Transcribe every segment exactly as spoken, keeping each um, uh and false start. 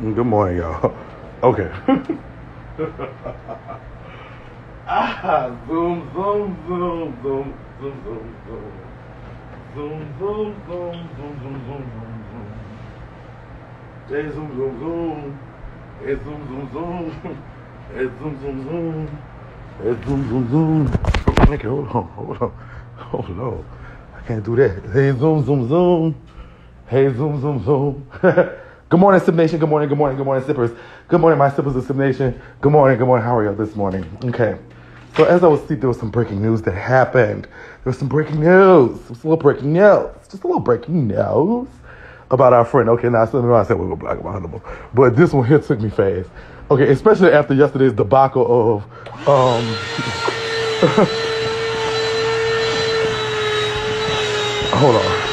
Good morning, y'all. Okay. Ah, boom, boom, boom, boom, boom, boom, boom. Boom, boom, boom, boom, boom, boom, boom, boom. Hey, zoom, zoom, zoom. Hey, zoom, zoom, zoom. Hey, zoom, zoom, zoom. Hey, zoom, zoom, zoom. Okay, hold on, hold on. Oh, no. I can't do that. Hey, zoom, zoom, zoom. Hey, zoom, zoom, zoom. Good morning, Sip Nation. Good morning, good morning, good morning, Sippers. Good morning, my Sippers of Sip Nation. Good morning, good morning. How are y'all this morning? Okay. So as I was asleep, there was some breaking news that happened. There was some breaking news. Just a little breaking news. Just a little breaking news about our friend. Okay, now, so, I said we were black about him, but this one here took me fast. Okay, especially after yesterday's debacle of... um. Hold on.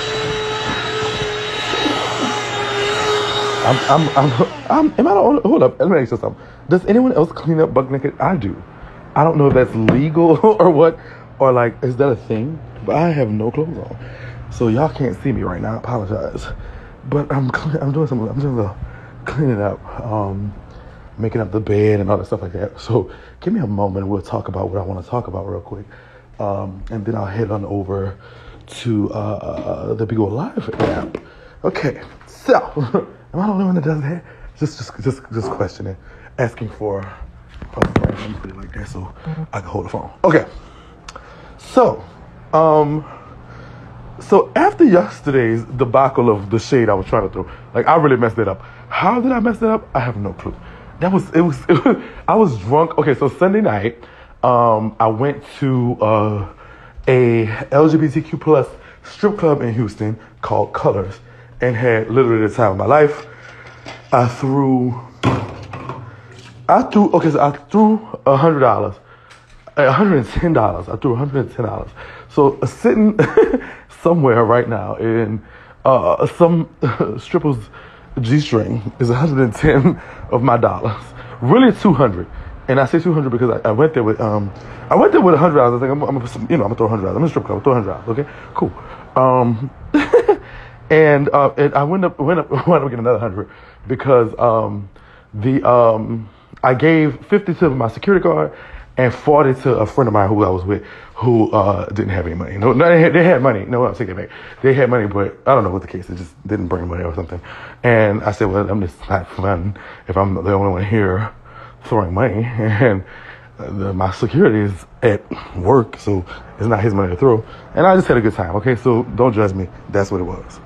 I'm, I'm, I'm, I'm, am I the only, hold up, let me ask you something. Does anyone else clean up buck naked? I do. I don't know if that's legal or what, or like, is that a thing? But I have no clothes on. So y'all can't see me right now, I apologize. But I'm, I'm doing something, I'm doing the cleaning up, um, making up the bed and all that stuff like that. So give me a moment, we'll talk about what I want to talk about real quick. Um, and then I'll head on over to, uh, uh the Be Go Live app. Okay, so... Am I the only one that does that? Just, just, just, just questioning, asking for a friend. Let me put it like that so I can hold the phone. Okay. So, um, so after yesterday's debacle of the shade I was trying to throw, like I really messed it up. How did I mess it up? I have no clue. That was it was. It was I was drunk. Okay, so Sunday night, um, I went to uh, a L G B T Q plus strip club in Houston called Colors. And had literally the time of my life. I threw, I threw, okay, so I threw one hundred dollars, one hundred ten dollars. I threw one hundred ten dollars. So uh, sitting somewhere right now in uh, some uh, stripper's G-string is one hundred ten of my dollars. Really two hundred. And I say two hundred because I, I went there with, um, I went there with one hundred dollars. I think I'm, I'm gonna, you know, I'm gonna throw one hundred dollars. I'm in a strip club, I'm gonna throw one hundred dollars, okay? Cool. Um, And, uh, and I went up, went up, went up getting another hundred because, um, the, um, I gave fifty to my security guard and forty to a friend of mine who I was with who, uh, didn't have any money. No, no they, had, they had money. No, I'm taking it back. They had money, but I don't know what the case is. They just didn't bring money or something. And I said, well, I'm just not fun if I'm the only one here throwing money. And the, my security is at work, so it's not his money to throw. And I just had a good time, okay? So don't judge me. That's what it was.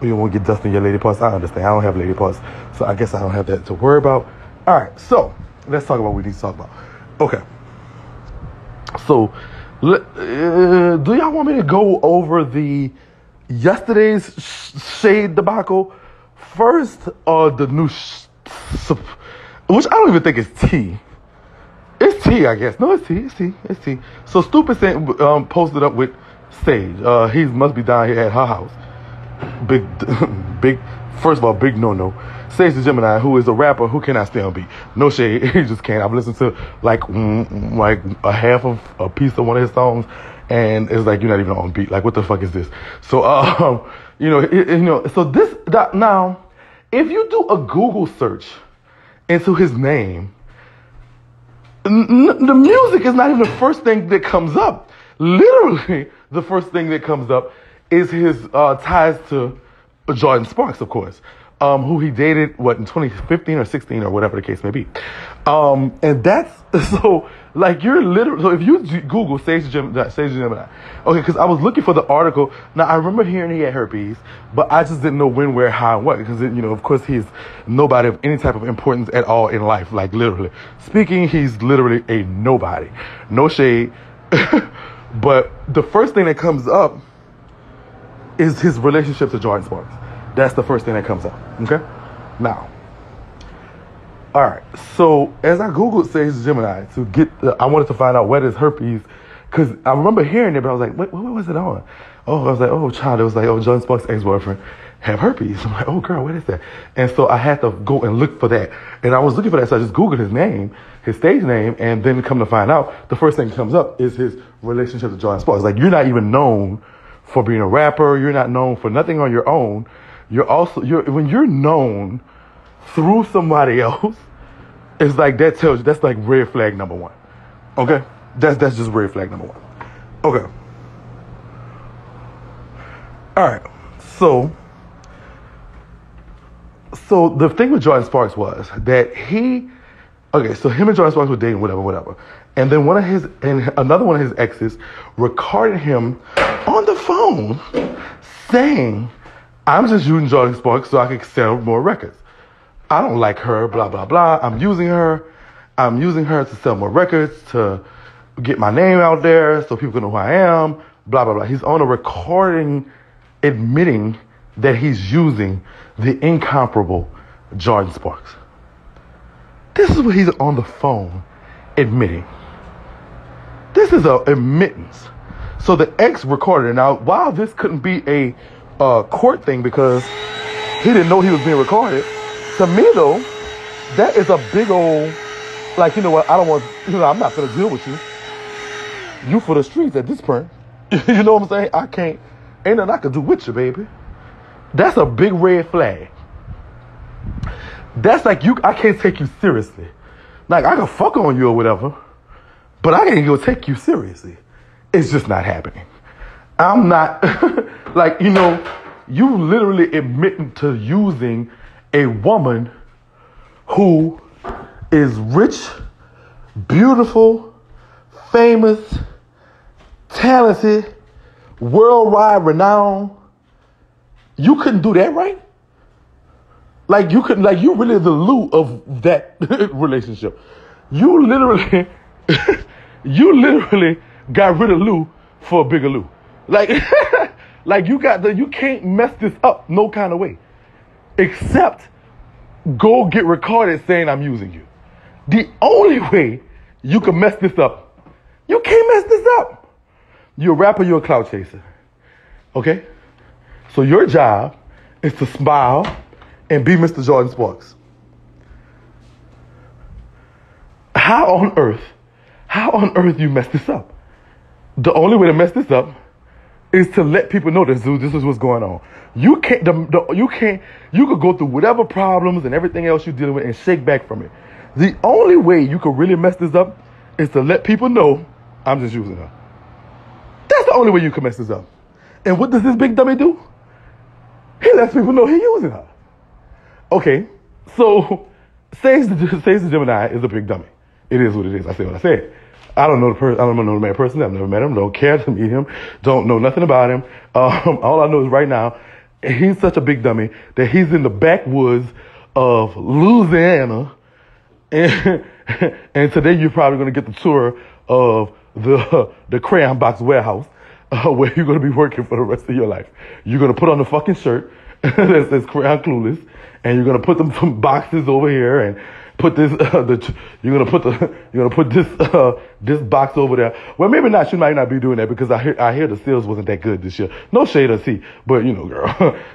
You won't get dust in your lady parts. I understand. I don't have lady parts. So I guess I don't have that to worry about. All right. So let's talk about what we need to talk about. Okay. So uh, do y'all want me to go over the yesterday's shade debacle first or the new, sh- which I don't even think is tea. It's tea, I guess. No, it's tea. It's tea. It's tea. So Supa Cent um, posted up with Sage. Uh, he must be down here at her house. Big, big. First of all, big no-no. Sage the Gemini, who is a rapper who cannot stay on beat. No shade, he just can't. I've listened to like, mm, like a half of a piece of one of his songs, and it's like you're not even on beat. Like, what the fuck is this? So, um, you know, it, you know. So this now, if you do a Google search into his name, n- n- the music is not even the first thing that comes up. Literally, the first thing that comes up is his uh, ties to Jordin Sparks, of course, um, who he dated, what, in twenty fifteen or sixteen or whatever the case may be. Um, and that's, so, like, you're literally, so if you Google Sage Gemini, Sage Gemini, okay, because I was looking for the article. Now, I remember hearing he had herpes, but I just didn't know when, where, how, and what, because, you know, of course, he's nobody of any type of importance at all in life, like, literally. Speaking, he's literally a nobody. No shade. But the first thing that comes up is his relationship to Jordin Sparks. That's the first thing that comes up, okay? Now, all right, so as I Googled Sage Gemini to get, the, I wanted to find out what is herpes, because I remember hearing it, but I was like, what, what was it on? Oh, I was like, oh, child, it was like, oh, Jordin Sparks' ex-boyfriend have herpes. I'm like, oh, girl, what is that? And so I had to go and look for that. And I was looking for that, so I just Googled his name, his stage name, and then come to find out, the first thing that comes up is his relationship to Jordin Sparks. Like, you're not even known for being a rapper, you're not known for nothing on your own. you're also, you're, when you're known through somebody else, it's like that tells you, that's like red flag number one. Okay? That's, that's just red flag number one. Okay. All right. So, so the thing with Jordin Sparks was that he, okay, so him and Jordin Sparks were dating, whatever, whatever. And then one of his, and another one of his exes recorded him on the phone saying, I'm just using Jordin Sparks so I can sell more records. I don't like her, blah, blah, blah. I'm using her. I'm using her to sell more records, to get my name out there so people can know who I am, blah, blah, blah. He's on a recording admitting that he's using the incomparable Jordin Sparks. This is what he's on the phone admitting. This is an admittance. So the ex recorded it. Now, while this couldn't be a uh, court thing because he didn't know he was being recorded, to me, though, that is a big old, like, you know what, I don't want, you know, I'm not going to deal with you. You for the streets at this point. You know what I'm saying? I can't, ain't nothing I can do with you, baby. That's a big red flag. That's like, you, I can't take you seriously. Like, I can fuck on you or whatever, but I can't go take you seriously. It's just not happening. I'm not, like, you know, you literally admitting to using a woman who is rich, beautiful, famous, talented, worldwide renowned. You couldn't do that, right? Like, you couldn't, like, you really the loo of that relationship. You literally, you literally got rid of Lou for a bigger Lou. Like, like, you got the, you can't mess this up no kind of way. Except go get recorded saying I'm using you. The only way you can mess this up, you can't mess this up. You're a rapper, you're a clout chaser. Okay? So your job is to smile and be Mister Jordin Sparks. How on earth, how on earth you mess this up? The only way to mess this up is to let people know that this is what's going on. You can't, the, the, you can't, you could go through whatever problems and everything else you're dealing with and shake back from it. The only way you could really mess this up is to let people know I'm just using her. That's the only way you can mess this up. And what does this big dummy do? He lets people know he's using her. Okay, so Sage the, Sage the Gemini is a big dummy. It is what it is. I say what I said. I don't know the person. I don't know the man personally. I've never met him. Don't care to meet him. Don't know nothing about him. Um, all I know is right now, he's such a big dummy that he's in the backwoods of Louisiana, and, and today you're probably going to get the tour of the the crayon box warehouse uh, where you're going to be working for the rest of your life. You're going to put on the fucking shirt that says Crayon Clueless, and you're going to put them some boxes over here and put this. Uh, the, you're gonna put the. You're gonna put this. Uh, this box over there. Well, maybe not. She might not be doing that because I hear. I hear the sales wasn't that good this year. No shade or tea, but you know, girl,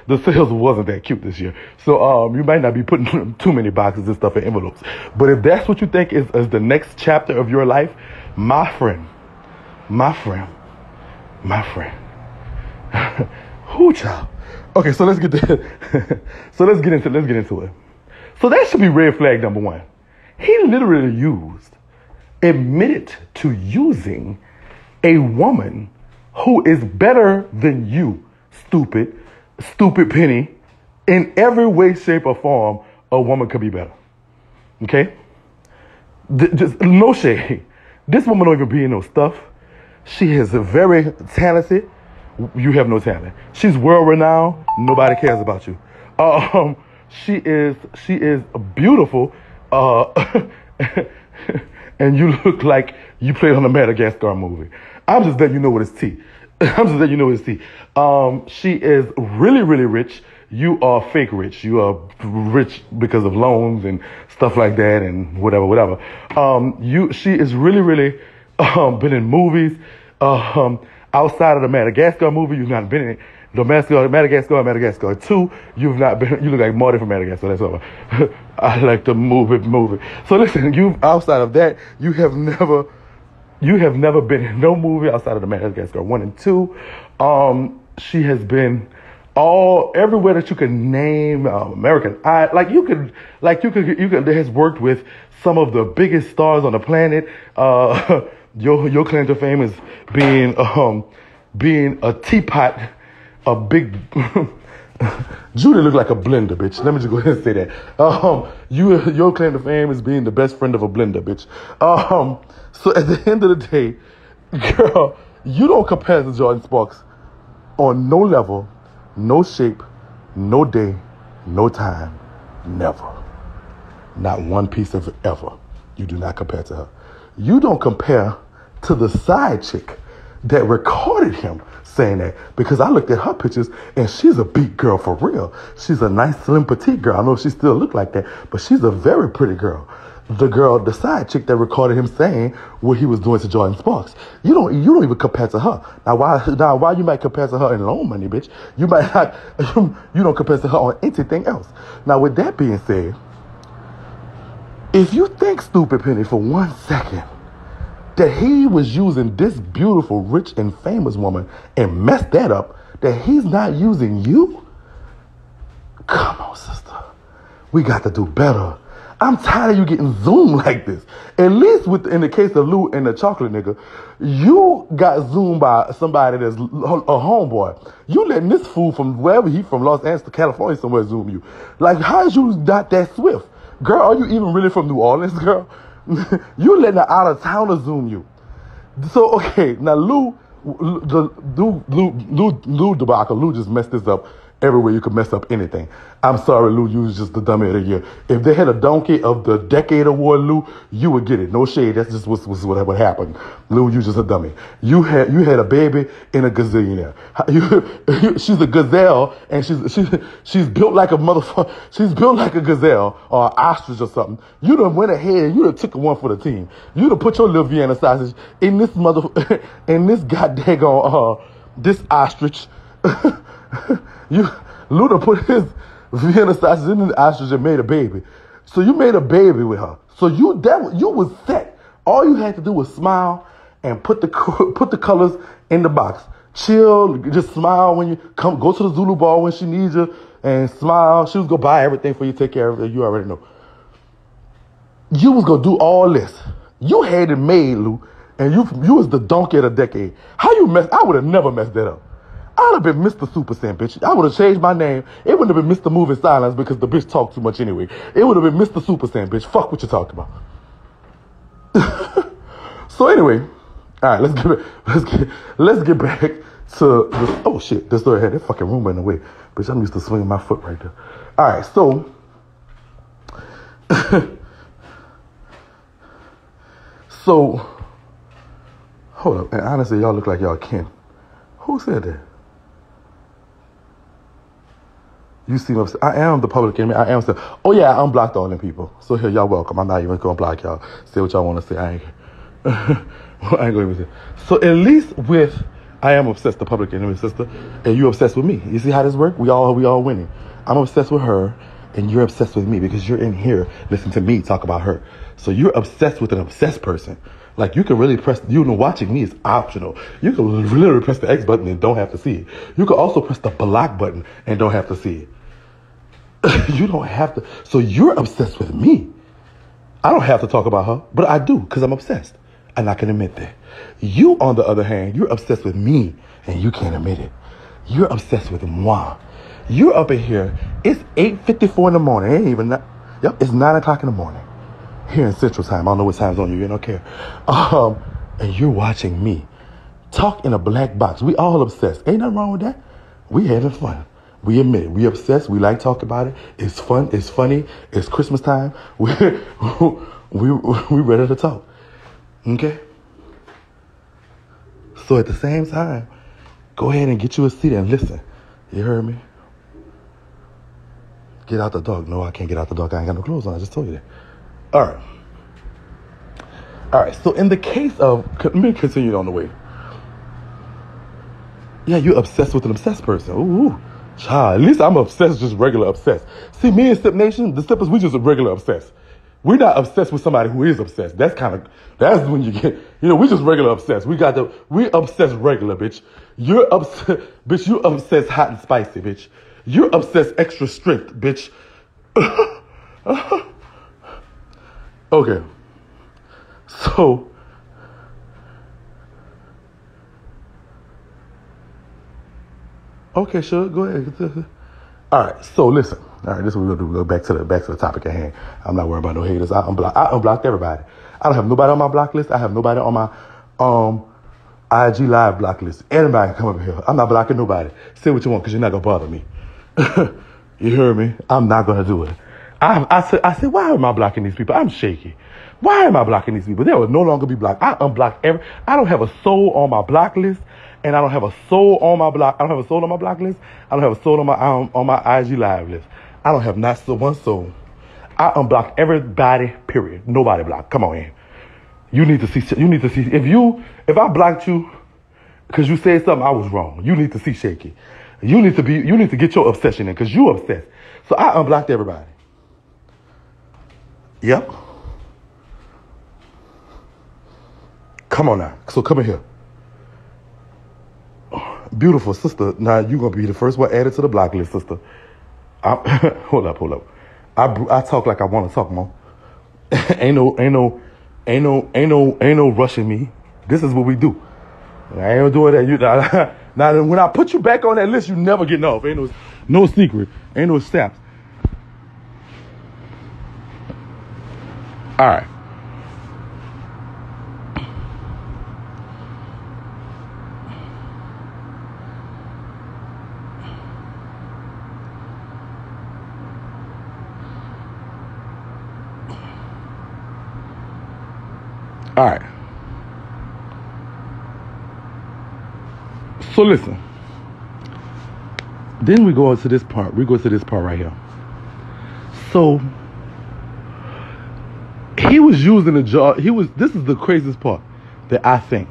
the sales wasn't that cute this year. So um, you might not be putting too many boxes and stuff in envelopes. But if that's what you think is, is the next chapter of your life, my friend, my friend, my friend, whoo child. Okay, so let's get to. so let's get into. Let's get into it. So that should be red flag number one. He literally used, admitted to using a woman who is better than you, stupid, stupid penny, in every way, shape, or form, a woman could be better. Okay? Th- just no shade. This woman don't even be in no stuff. She is very talented. You have no talent. She's world-renowned. Nobody cares about you. Um... She is she is beautiful, uh, and you look like you played on a Madagascar movie. I'm just letting you know what it's tea. I'm just letting you know what it's tea. Um, she is really, really rich. You are fake rich. You are rich because of loans and stuff like that and whatever, whatever. Um, you she is really, really um, been in movies. Um, outside of the Madagascar movie, you've not been in it. The Madagascar, Madagascar, Madagascar two. You've not been. You look like Marty from Madagascar. That's all. I like to move it, move it. So listen, you outside of that, you have never, you have never been in no movie outside of the Madagascar one and two. Um, she has been all everywhere that you can name, um, American I like you could like you could you could has worked with some of the biggest stars on the planet. Uh, your your claim to fame is being um being a teapot, a big. Judy looked like a blender, bitch. Let me just go ahead and say that. Um, you your claim to fame is being the best friend of a blender, bitch. Um, so at the end of the day, girl, you don't compare to Jordin Sparks on no level, no shape, no day, no time, never. Not one piece of ever. You do not compare to her. You don't compare to the side chick that recorded him saying that, because I looked at her pictures and she's a big girl for real. She's a nice, slim, petite girl. I don't know if she still look like that, but she's a very pretty girl. The girl, the side chick that recorded him saying what he was doing to Jordin Sparks, you don't, you don't even compare to her. Now, why, now, why you might compare to her in loan money, bitch? You might not. You don't compare to her on anything else. Now, with that being said, if you think, stupid Penny, for one second, that he was using this beautiful, rich, and famous woman and messed that up, that he's not using you? Come on, sister. We got to do better. I'm tired of you getting zoomed like this. At least with in the case of Lou and the chocolate nigga, you got zoomed by somebody that's a homeboy. You letting this fool from wherever he from, Los Angeles to California somewhere, zoom you. Like, how is you not that swift? Girl, are you even really from New Orleans, girl? You letting an out-of-towner zoom you. So, okay, now Lou, the Lou, Lou, Lou, Lou debacle, Lou just messed this up. Everywhere you could mess up anything. I'm sorry, Lou, you was just the dummy of the year. If they had a donkey of the decade award, Lou, you would get it. No shade. That's just what's, what's what happened. Lou, you just a dummy. You had you had a baby and a gazillionaire. You, she's a gazelle and she's she's she's built like a motherfucker. She's built like a gazelle or an ostrich or something. You done went ahead and you done took one for the team. You done put your little Vienna sausage in this mother in this goddamn uh this ostrich. You, Luda put his Vienna sausage in the ostrich and made a baby. So you made a baby with her. So you that you was set. All you had to do was smile and put the put the colors in the box. Chill, just smile when you come. Go to the Zulu Ball when she needs you, and smile. She was gonna buy everything for you, take care of it. You already know. You was gonna do all this. You had it made, Lou, and you you was the donkey of the decade. How you mess? I would have never messed that up. I'd have been Mister Supa Cent, bitch. I would have changed my name. It wouldn't have been Mister Moving Silence because the bitch talked too much anyway. It would have been Mister Supa Cent, bitch. Fuck what you talking about. So anyway, all right, let's get let's get let's get back to the, oh shit, this story had that fucking room in the way, bitch. I'm used to swinging my foot right there. All right, so so hold up. And honestly, y'all look like y'all can. Who said that? You seem upset. I am the public enemy. I am still. Oh, yeah, I unblocked all them people. So, here, y'all welcome. I'm not even going to block y'all. Say what y'all want to say. I ain't, I ain't going to say. So, at least with I am obsessed, the public enemy, sister, and you obsessed with me. You see how this works? We all, we all winning. I'm obsessed with her, and you're obsessed with me because you're in here listening to me talk about her. So, you're obsessed with an obsessed person. Like, you can really press, you know, watching me is optional. You can literally press the X button and don't have to see it. You can also press the block button and don't have to see it. You don't have to. So you're obsessed with me. I don't have to talk about her, but I do because I'm obsessed. And I can admit that. You, on the other hand, you're obsessed with me and you can't admit it. You're obsessed with moi. You're up in here. It's eight fifty-four in the morning. It ain't even, not, yep, it's nine o'clock in the morning. Here in Central Time. I don't know what time's on you. You don't care. Um, and you're watching me talk in a black box. We all obsessed. Ain't nothing wrong with that. We having fun. We admit it. We obsessed. We like talking about it. It's fun. It's funny. It's Christmas time. We we we ready to talk. Okay. So at the same time, go ahead and get you a seat and listen. You heard me? Get out the dark. No, I can't get out the dark. I ain't got no clothes on. I just told you that. All right. All right. So in the case of, let me continue on the way. Yeah, you're obsessed with an obsessed person. Ooh, child. At least I'm obsessed, just regular obsessed. See, me and Sip Nation, the Sippers, we just regular obsessed. We're not obsessed with somebody who is obsessed. That's kind of, that's when you get, you know, we're just regular obsessed. We got the, we obsessed regular, bitch. You're obsessed, bitch, you obsessed hot and spicy, bitch. You're obsessed extra strength, bitch. Okay. So. Okay, sure, go ahead. All right, so listen. All right, this is what we're gonna do. We'll go back to the back to the topic at hand. I'm not worried about no haters. I unblocked. I unblocked everybody. I don't have nobody on my block list. I have nobody on my um I G live block list. Anybody can come over here. I'm not blocking nobody. Say what you want, cause you're not gonna bother me. You hear me? I'm not gonna do it. I I said I said why am I blocking these people? I'm shaky. Why am I blocking these people? They will no longer be blocked. I unblock every. I don't have a soul on my block list. And I don't have a soul on my block. I don't have a soul on my block list. I don't have a soul on my um, on my I G live list. I don't have not so one soul. I unblock everybody. Period. Nobody blocked. Come on in. You need to see. You need to see. If you, if I blocked you, because you said something, I was wrong. You need to see Shakie. You need to be. You need to get your obsession in, because you obsessed. So I unblocked everybody. Yep. Come on now. So come in here. Beautiful sister. Now you're gonna be the first one added to the block list, sister. I, hold up, hold up. I, I talk like I want to talk, mom. ain't no, ain't no, ain't no, ain't no, ain't no rushing me. This is what we do. I ain't doing that. You now, now when I put you back on that list, you never getting off. Ain't no, no secret. Ain't no steps. All right. All right. So listen. Then we go into this part. We go to this part right here. So he was using a jar. He was. This is the craziest part that I think.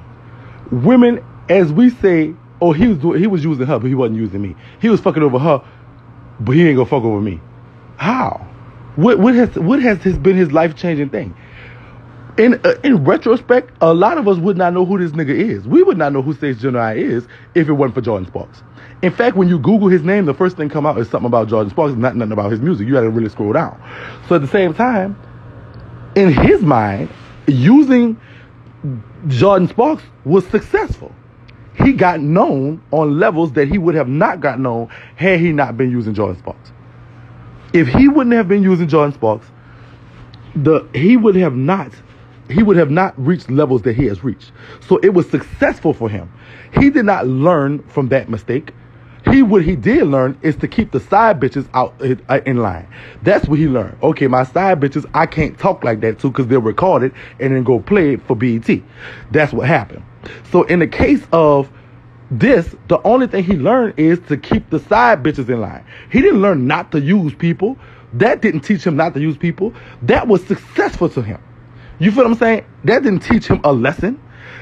Women, as we say, oh, he was doing. He was using her, but he wasn't using me. He was fucking over her, but he ain't gonna fuck over me. How? What? What has? What has his, been his life changing thing? In uh, in retrospect, a lot of us would not know who this nigga is. We would not know who Sage the Gemini is if it wasn't for Jordin Sparks. In fact, when you Google his name, the first thing come out is something about Jordin Sparks, not nothing about his music. You got to really scroll down. So at the same time, in his mind, using Jordin Sparks was successful. He got known on levels that he would have not got known had he not been using Jordin Sparks. If he wouldn't have been using Jordin Sparks, the he would have not. He would have not reached levels that he has reached. So it was successful for him. He did not learn from that mistake. He what he did learn is to keep the side bitches out in line. That's what he learned. Okay, my side bitches, I can't talk like that too, because they'll record it and then go play it for B E T. That's what happened. So in the case of this, the only thing he learned is to keep the side bitches in line. He didn't learn not to use people. That didn't teach him not to use people. That was successful to him. You feel what I'm saying? That didn't teach him a lesson.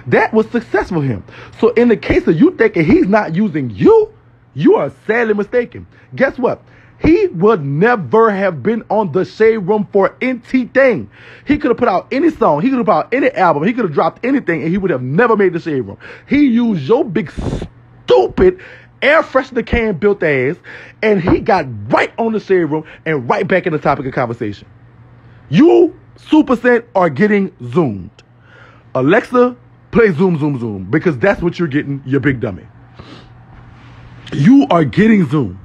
That was successful him. So in the case of you thinking he's not using you, you are sadly mistaken. Guess what? He would never have been on The Shade Room for anything. He could have put out any song. He could have put out any album. He could have dropped anything, and he would have never made The Shade Room. He used your big stupid air freshener can built ass, and he got right on The Shade Room and right back in the topic of conversation. You Supa Cent are getting zoomed. Alexa, play zoom, zoom, zoom, because that's what you're getting, you big dummy. You are getting zoomed.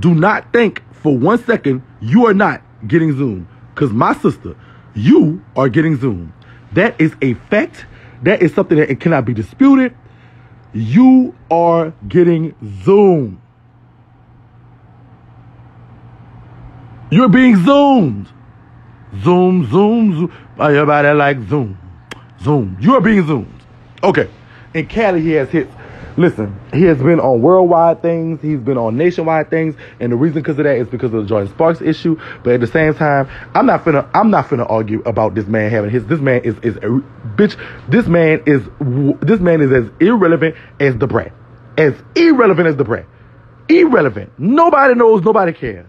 Do not think for one second you are not getting zoomed, because my sister, you are getting zoomed. That is a fact. That is something that it cannot be disputed. You are getting zoomed. You're being zoomed. Zoom, zoom, zoom. Everybody like zoom, zoom. You are being zoomed. Okay. In Cali, he has hits. Listen, he has been on worldwide things. He's been on nationwide things. And the reason because of that is because of the Jordin Sparks issue. But at the same time, I'm not finna, I'm not finna argue about this man having his, this man is, is, a, bitch, this man is, this man is as irrelevant as the brat. As irrelevant as the brat. Irrelevant. Nobody knows, nobody cares.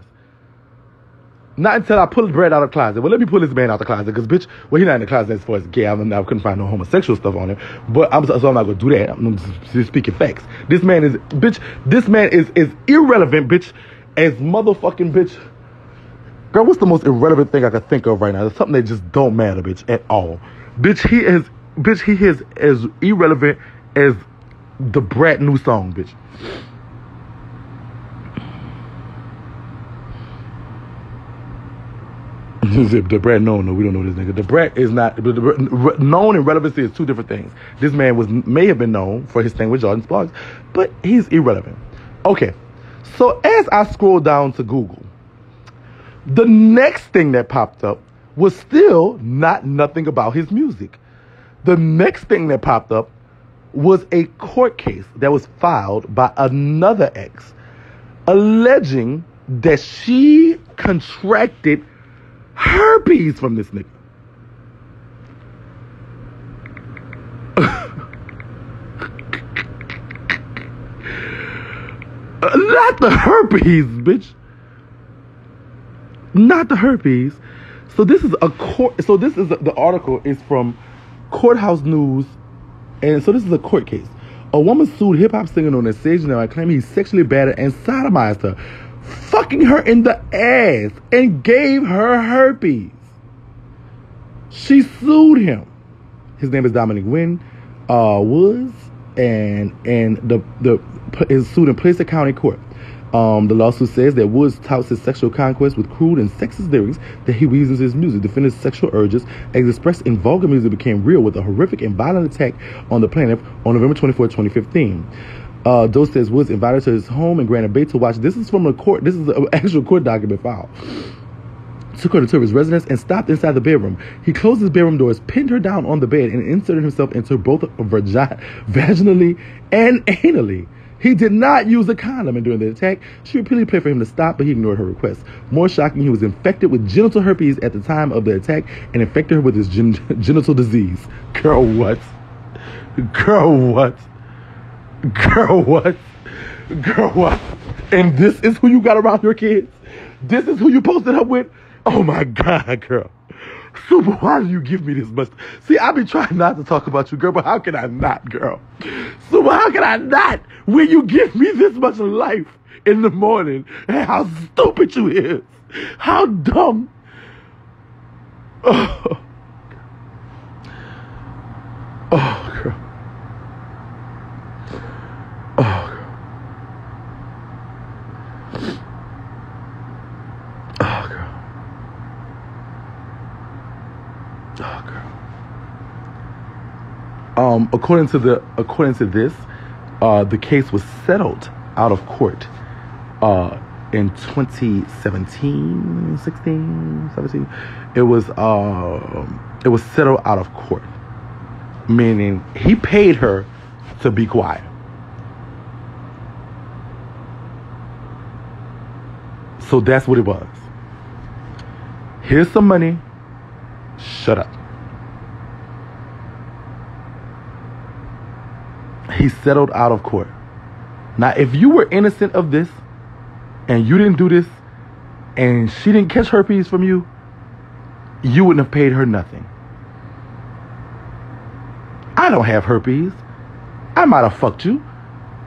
Not until I pull Brad out of the closet. Well, let me pull this man out of the closet, because, bitch, well, he's not in the closet as far as gay. I, mean, I couldn't find no homosexual stuff on him. But I'm so I'm not going to do that. I'm just speaking facts. This man is, bitch, this man is as irrelevant, bitch, as motherfucking, bitch. Girl, what's the most irrelevant thing I could think of right now? It's something that just don't matter, bitch, at all. Bitch, he is, bitch, he is as irrelevant as the Brad new song, bitch. The Brat, no, no, we don't know this nigga. The Brat is not, the, the, known and relevancy is two different things. This man was may have been known for his thing with Jordin Sparks, but he's irrelevant. Okay, so as I scroll down to Google, the next thing that popped up was still not nothing about his music. The next thing that popped up was a court case that was filed by another ex, alleging that she contracted herpes from this nigga. Not the herpes, bitch. Not the herpes. So this is a court. So this is a, the article is from Courthouse News, and so this is a court case. A woman sued hip hop singer known as Sage the Gemini, claiming he sexually battered and sodomized her, fucking her in the ass, and gave her herpes. She sued him. His name is Dominic Wynn uh, Woods, and and the the is sued in Placer County Court. Um, the lawsuit says that Woods touts his sexual conquest with crude and sexist lyrics that he weaves his music. Defending sexual urges as expressed in vulgar music became real with a horrific and violent attack on the plaintiff on November twenty-fourth, twenty fifteen. Uh, Doe says Woods invited her to his home and granted bait to watch. This is from a court. This is an actual court document file. Took her to his residence and stopped inside the bedroom. He closed his bedroom doors, pinned her down on the bed, and inserted himself into both vagi- vaginally and anally. He did not use a condom, and during the attack, she repeatedly pleaded for him to stop, but he ignored her request. More shocking, he was infected with genital herpes at the time of the attack and infected her with his gen- genital disease. Girl, what? Girl, what? Girl, what? Girl, what? And this is who you got around your kids? This is who you posted up with? Oh my God, girl. Super, why do you give me this much? See, I be trying not to talk about you, girl, but how can I not, girl? Super, how can I not when you give me this much life in the morning and how stupid you is? How dumb. Oh, oh girl. Um, according to the according to this, uh, the case was settled out of court uh, in twenty seventeen, sixteen, seventeen. It was uh, it was settled out of court, meaning he paid her to be quiet. So that's what it was. Here's some money. Shut up. He settled out of court. Now, if you were innocent of this and you didn't do this and she didn't catch herpes from you, you wouldn't have paid her nothing. I don't have herpes. I might have fucked you,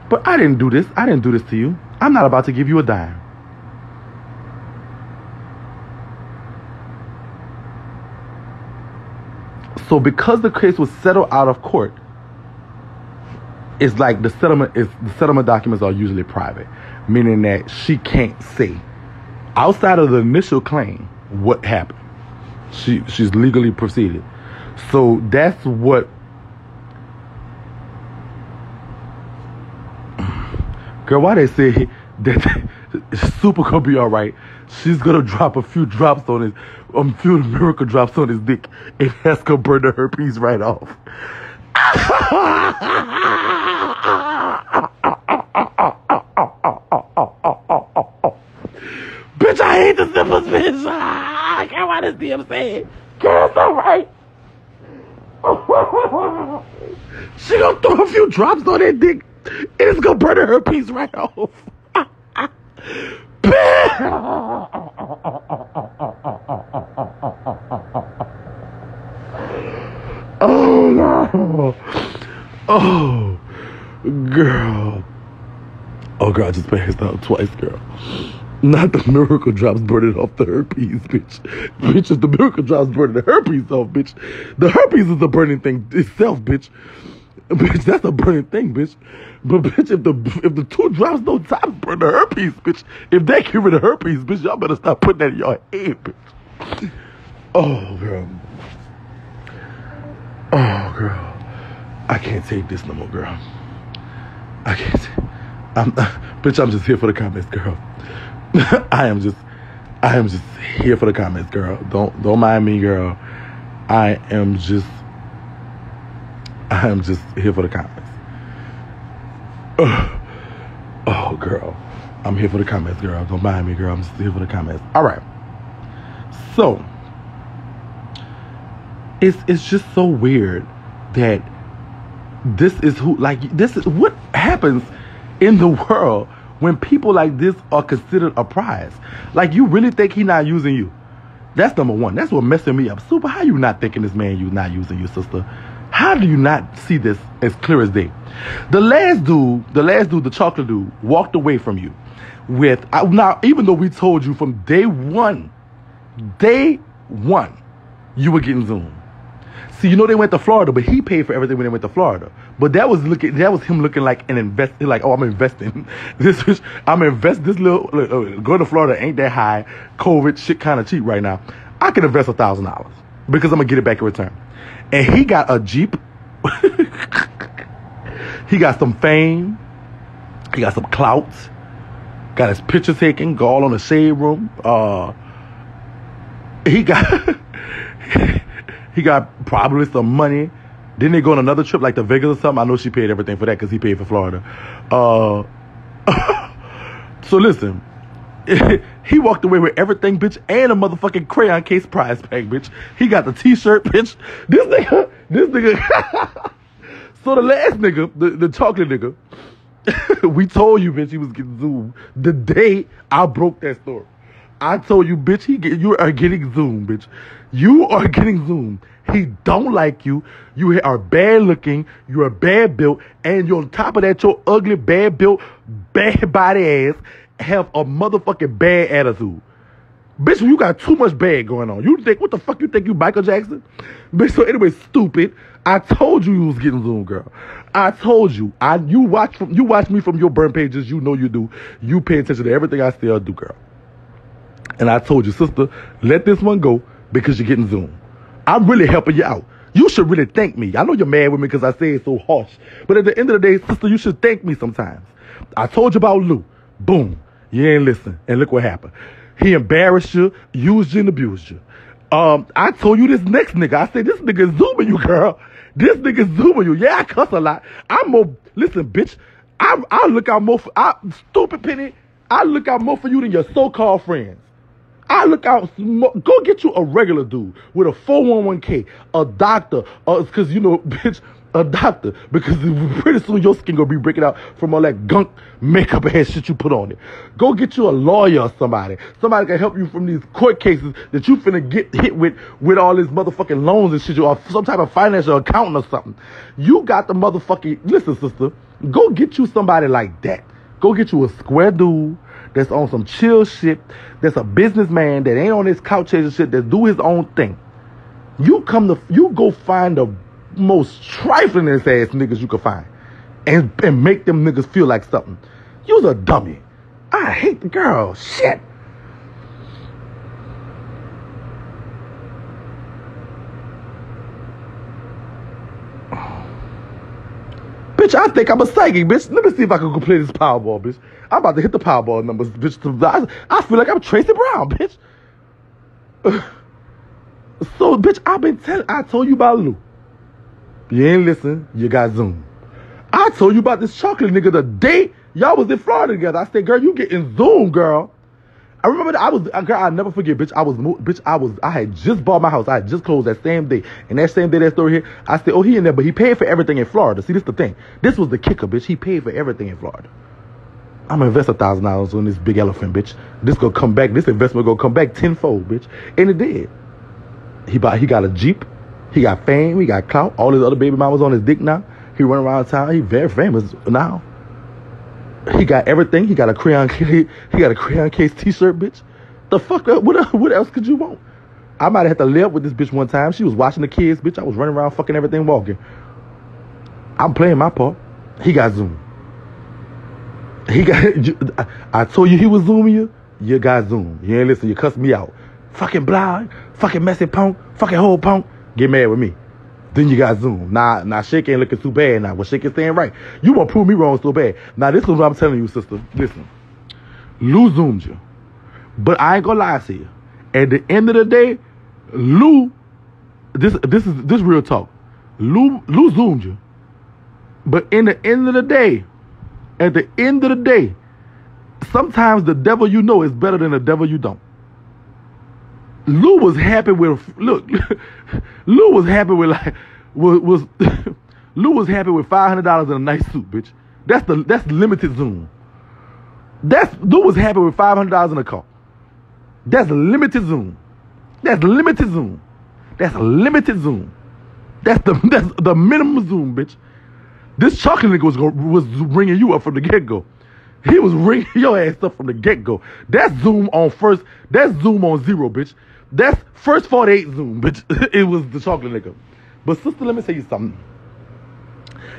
but I didn't do this. I didn't do this to you. I'm not about to give you a dime. So because the case was settled out of court, it's like the settlement is the settlement documents are usually private, meaning that she can't say, outside of the initial claim, what happened. She she's legally proceeded. So that's what. Girl, why they say that Super gonna be all right? She's gonna drop a few drops on his, um, few miracle drops on his dick, and that's gonna burn the herpes right off. Bitch, I hate the Sippers, bitch. I can't watch this D M saying, girl, it's all right. She gonna throw a few drops on that dick, and it's gonna burn her herpes right off. Oh, girl. Oh, girl. Oh, girl, I just passed out twice, girl. Not the miracle drops burning off the herpes, bitch. Bitch, it's the miracle drops burning the herpes off, bitch. The herpes is a burning thing itself, bitch. Bitch, that's a burning thing, bitch. But, bitch, if the if the two drops don't top burn the herpes, bitch. If they cure the herpes, bitch, y'all better stop putting that in your head, bitch. Oh, girl. Oh, girl. I can't take this no more, girl. I can't. I'm, uh, bitch, I'm just here for the comments, girl. I am just, I am just here for the comments, girl. Don't, don't mind me, girl. I am just... I am just here for the comments. Ugh. Oh, girl. I'm here for the comments, girl. Don't mind me, girl. I'm just here for the comments. All right. So, it's it's just so weird that this is who, like, this is what happens in the world when people like this are considered a prize. Like, you really think he not using you? That's number one. That's what messing me up. Super, how you not thinking this man you not using you, sister? How do you not see this as clear as day? The last dude, the last dude, the chocolate dude, walked away from you with, I, now, even though we told you from day one, day one, you were getting Zoom. See, you know they went to Florida, but he paid for everything when they went to Florida. But that was looking, that was him looking like an invest, like, oh, I'm investing. This is, I'm invest. This little, uh, going to Florida ain't that high. COVID shit kind of cheap right now. I can invest a thousand dollars because I'm gonna get it back in return. And he got a Jeep. He got some fame. He got some clout. Got his picture taken. Go all on the Shade Room. Uh, he got he got probably some money. Didn't they go on another trip like to Vegas or something? I know she paid everything for that because he paid for Florida. Uh, so listen. He walked away with everything, bitch, and a motherfucking crayon case prize pack, bitch. He got the t-shirt, bitch. This nigga, this nigga. So the last nigga, the, the chocolate nigga, we told you, bitch, he was getting Zoom. The day I broke that story, I told you, bitch, he get, you are getting Zoom, bitch. You are getting Zoom. He don't like you. You are bad looking. You are bad built. And you're on top of that, your ugly, bad built, bad body ass. Have a motherfucking bad attitude. Bitch, you got too much bad going on. You think, what the fuck you think you Michael Jackson? Bitch, so anyway, stupid. I told you you was getting Zoom, girl. I told you. I You watch from, you watch me from your burn pages. You know you do. You pay attention to everything I still do, girl. And I told you, sister, let this one go because you're getting Zoom. I'm really helping you out. You should really thank me. I know you're mad with me because I say it so harsh. But at the end of the day, sister, you should thank me sometimes. I told you about Lou. Boom. You ain't listen. And look what happened. He embarrassed you, used you, and abused you. Um, I told you this next nigga. I said, this nigga is zooming you, girl. This nigga is zooming you. Yeah, I cuss a lot. I'm more, listen, bitch, I, I look out more for, I, stupid Penny, I look out more for you than your so-called friends. I look out, go get you a regular dude with a four one one k, a doctor, uh, cause you know, bitch, a doctor, because pretty soon your skin gonna be breaking out from all that gunk makeup and shit you put on it. Go get you a lawyer or somebody. Somebody can help you from these court cases that you finna get hit with, with all these motherfucking loans and shit, or some type of financial accountant or something. You got the motherfucking, listen, sister, go get you somebody like that. Go get you a square dude that's on some chill shit, that's a businessman that ain't on his couch and shit, that do his own thing. You come to, you go find the most trifling ass niggas you can find and, and make them niggas feel like something. You's a dummy. I hate the girl. Shit. Oh. Bitch, I think I'm a psychic, bitch. Let me see if I can go play this Powerball, bitch. I'm about to hit the Powerball numbers, bitch. I, I feel like I'm Tracy Brown, bitch. Uh, so, bitch, I've been telling, I told you about Lou. You ain't listen, you got Zoom. I told you about this chocolate nigga the day y'all was in Florida together. I said, girl, you getting Zoom, girl. I remember that I was, girl, I'll never forget, bitch. I was, bitch, I was, I had just bought my house. I had just closed that same day. And that same day, that story here, I said, oh, he in there, but he paid for everything in Florida. See, this the thing. This was the kicker, bitch. He paid for everything in Florida. I'm gonna invest a thousand dollars on this big elephant, bitch. This gonna come back, this investment gonna come back tenfold, bitch. And it did. He bought, he got a Jeep. He got fame. He got clout. All his other baby mamas on his dick now. He run around town. He very famous now. He got everything. He got a crayon. He, he got a crayon case T-shirt, bitch. The fuck up. What, what else could you want? I might have had to live with this bitch one time. She was watching the kids, bitch. I was running around fucking everything, walking. I'm playing my part. He got Zoom. He got. You, I told you he was Zooming you. You got Zoom. You ain't listen. You cussed me out. Fucking blind. Fucking messy punk. Fucking whole punk. Get mad with me. Then you got Zoom. Nah, nah, Shakie ain't looking too bad now. Well, Shakie's saying right. You won't prove me wrong so bad. Now, this is what I'm telling you, sister. Listen. Lou Zoomed you. But I ain't gonna lie to you. At the end of the day, Lou, this this is this real talk. Lou Lou Zoomed you. But in the end of the day, at the end of the day, sometimes the devil you know is better than the devil you don't. Lou was happy with look. Lou was happy with like was, was Lou was happy with five hundred dollars in a nice suit, bitch. That's the that's limited Zoom. That's Lou was happy with five hundred dollars in a car. That's limited Zoom. That's limited Zoom. That's limited Zoom. That's the that's the minimum Zoom, bitch. This chocolate nigga was was ringing you up from the get go. He was ringing your ass up from the get go. That's Zoom on first. That's Zoom on zero, bitch. That's first forty-eight Zoom, bitch. It was the chocolate nigga. But sister, let me tell you something.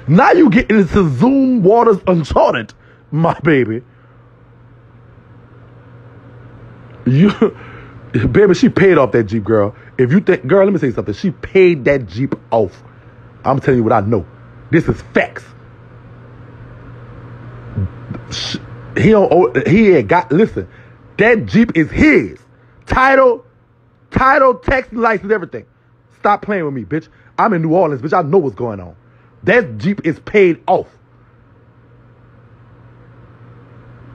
Now you getting into Zoom waters uncharted, my baby. You, baby, she paid off that Jeep, girl. If you think, girl, let me tell you something. She paid that Jeep off. I'm telling you what I know. This is facts. He don't. He ain't got. Listen, that Jeep is his. Title, title, tax, license, everything. Stop playing with me, bitch. I'm in New Orleans, bitch. I know what's going on. That Jeep is paid off.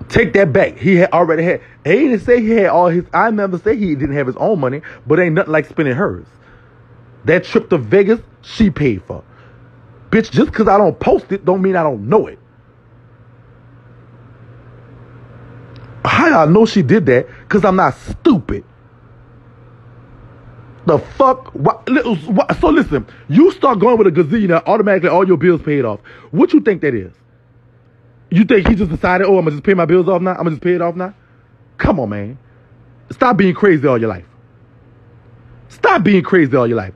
Take that back. He had already had. He didn't say he had all his. I never say he didn't have his own money, but ain't nothing like spending hers. That trip to Vegas, she paid for. Bitch, just because I don't post it don't mean I don't know it. How y'all know she did that? Because I'm not stupid. The fuck? What, what, so listen, you start going with a gazillionaire, automatically all your bills paid off. What you think that is? You think he just decided, oh, I'm going to just pay my bills off now? I'm going to just pay it off now? Come on, man. Stop being crazy all your life. Stop being crazy all your life.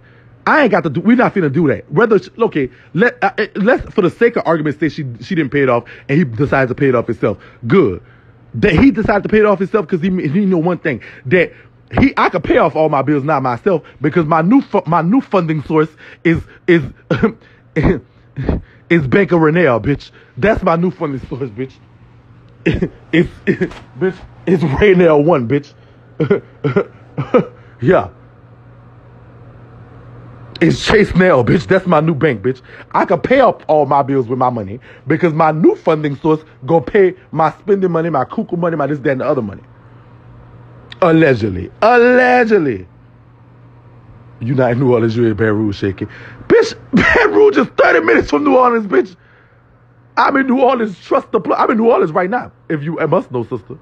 I ain't got to do, we're not finna do that. Whether, she, okay, let, uh, let's, for the sake of argument, say she, she didn't pay it off and he decides to pay it off himself. Good. That he decided to pay it off himself because he he knew one thing, that he I could pay off all my bills now myself because my new fu- my new funding source is is is Bank of Renell, bitch. That's my new funding source, bitch. it's it, bitch. It's Renell One, bitch. Yeah. It's Chase Nell, bitch. That's my new bank, bitch. I can pay up all my bills with my money because my new funding source gonna pay my spending money, my cuckoo money, my this, that, and the other money. Allegedly. Allegedly. You not in New Orleans, you in Baton Rouge, Shakie. Bitch, Baton Rouge is thirty minutes from New Orleans, bitch. I'm in New Orleans, trust the plug. I'm in New Orleans right now, if you must know, sister.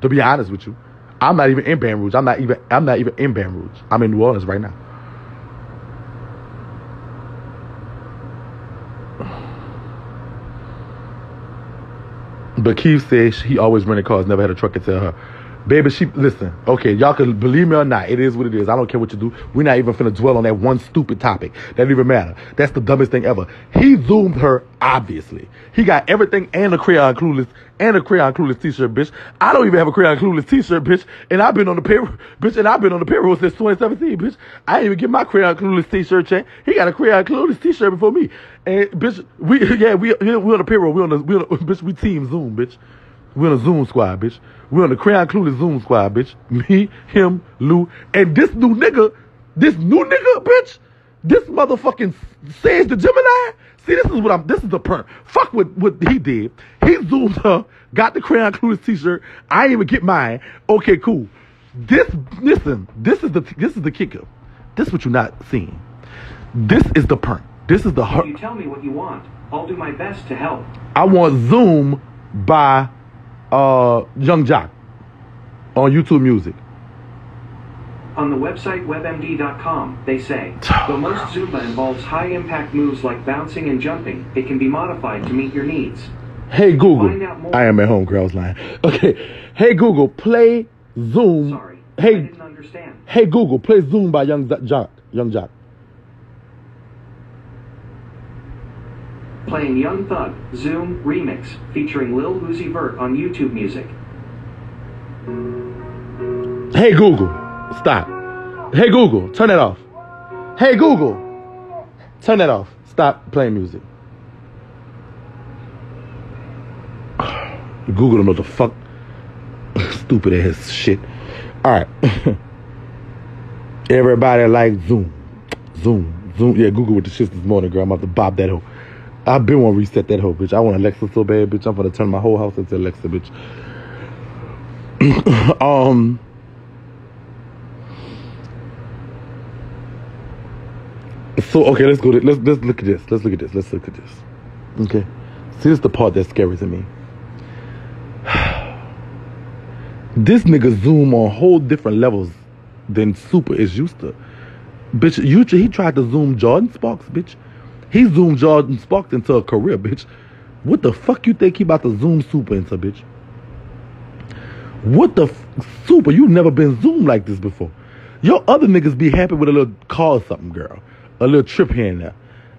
To be honest with you, I'm not even in Baton Rouge. I'm not even, I'm not even in Baton Rouge. I'm in New Orleans right now. But Keith says he always rented cars, never had a truck until her. Baby, she, listen, okay, y'all can believe me or not. It is what it is. I don't care what you do. We're not even finna dwell on that one stupid topic. That don't even matter. That's the dumbest thing ever. He zoomed her, obviously. He got everything and a Crayon Clueless, and a Crayon Clueless t-shirt, bitch. I don't even have a Crayon Clueless t-shirt, bitch. And I've been on the payroll, bitch, and I've been on the payroll since twenty seventeen, bitch. I didn't even get my Crayon Clueless t-shirt check. He got a Crayon Clueless t-shirt before me. And, bitch, we, yeah, we, we on the payroll. We on the, we on the, bitch, we team Zoom, bitch. We on the Zoom squad, bitch. We on the Crayon Clueless Zoom squad, bitch. Me, him, Lou, and this new nigga, this new nigga, bitch, this motherfucking Sage the Gemini. See, this is what I'm, this is the perk. Fuck what, what he did. He zoomed her, got the Crayon Clueless t-shirt. I didn't even get mine. Okay, cool. This, listen, this is the, this is the kicker. This is what you're not seeing. This is the perk. This is the hurt. You tell me what you want. I'll do my best to help. I want Zoom by uh, Young Jock on YouTube Music. On the website web M D dot com, they say, though most Zumba involves high-impact moves like bouncing and jumping, it can be modified to meet your needs. Hey, Google. I am at home, girls lying. Okay. Hey, Google, play Zoom. Sorry, hey, I didn't understand. Hey, Google, play Zoom by Young Jock. Young Jock. Playing Young Thug, Zoom, Remix, featuring Lil Uzi Vert on YouTube Music. Hey, Google, stop. Hey, Google, turn it off. Hey, Google, turn that off. Stop playing music. Google don't know the fuck. Stupid ass shit. Alright. Everybody like Zoom. Zoom. Zoom. Yeah, Google with the shit this morning, girl. I'm about to bob that hoe. I've been want to reset that whole bitch. I want Alexa so bad, bitch. I'm going to turn my whole house into Alexa, bitch. um, so, okay, let's go. To, let's, let's look at this. Let's look at this. Let's look at this. Okay. See, this is the part that's scary to me. This nigga Zoom on whole different levels than Supa is used to. Bitch, you, he tried to Zoom Jordin Sparks, bitch. He zoomed Jordin Sparks into a career, bitch. What the fuck you think he about to zoom Supa into, bitch? What the f Supa? You've never been zoomed like this before. Your other niggas be happy with a little car or something, girl. A little trip here and there.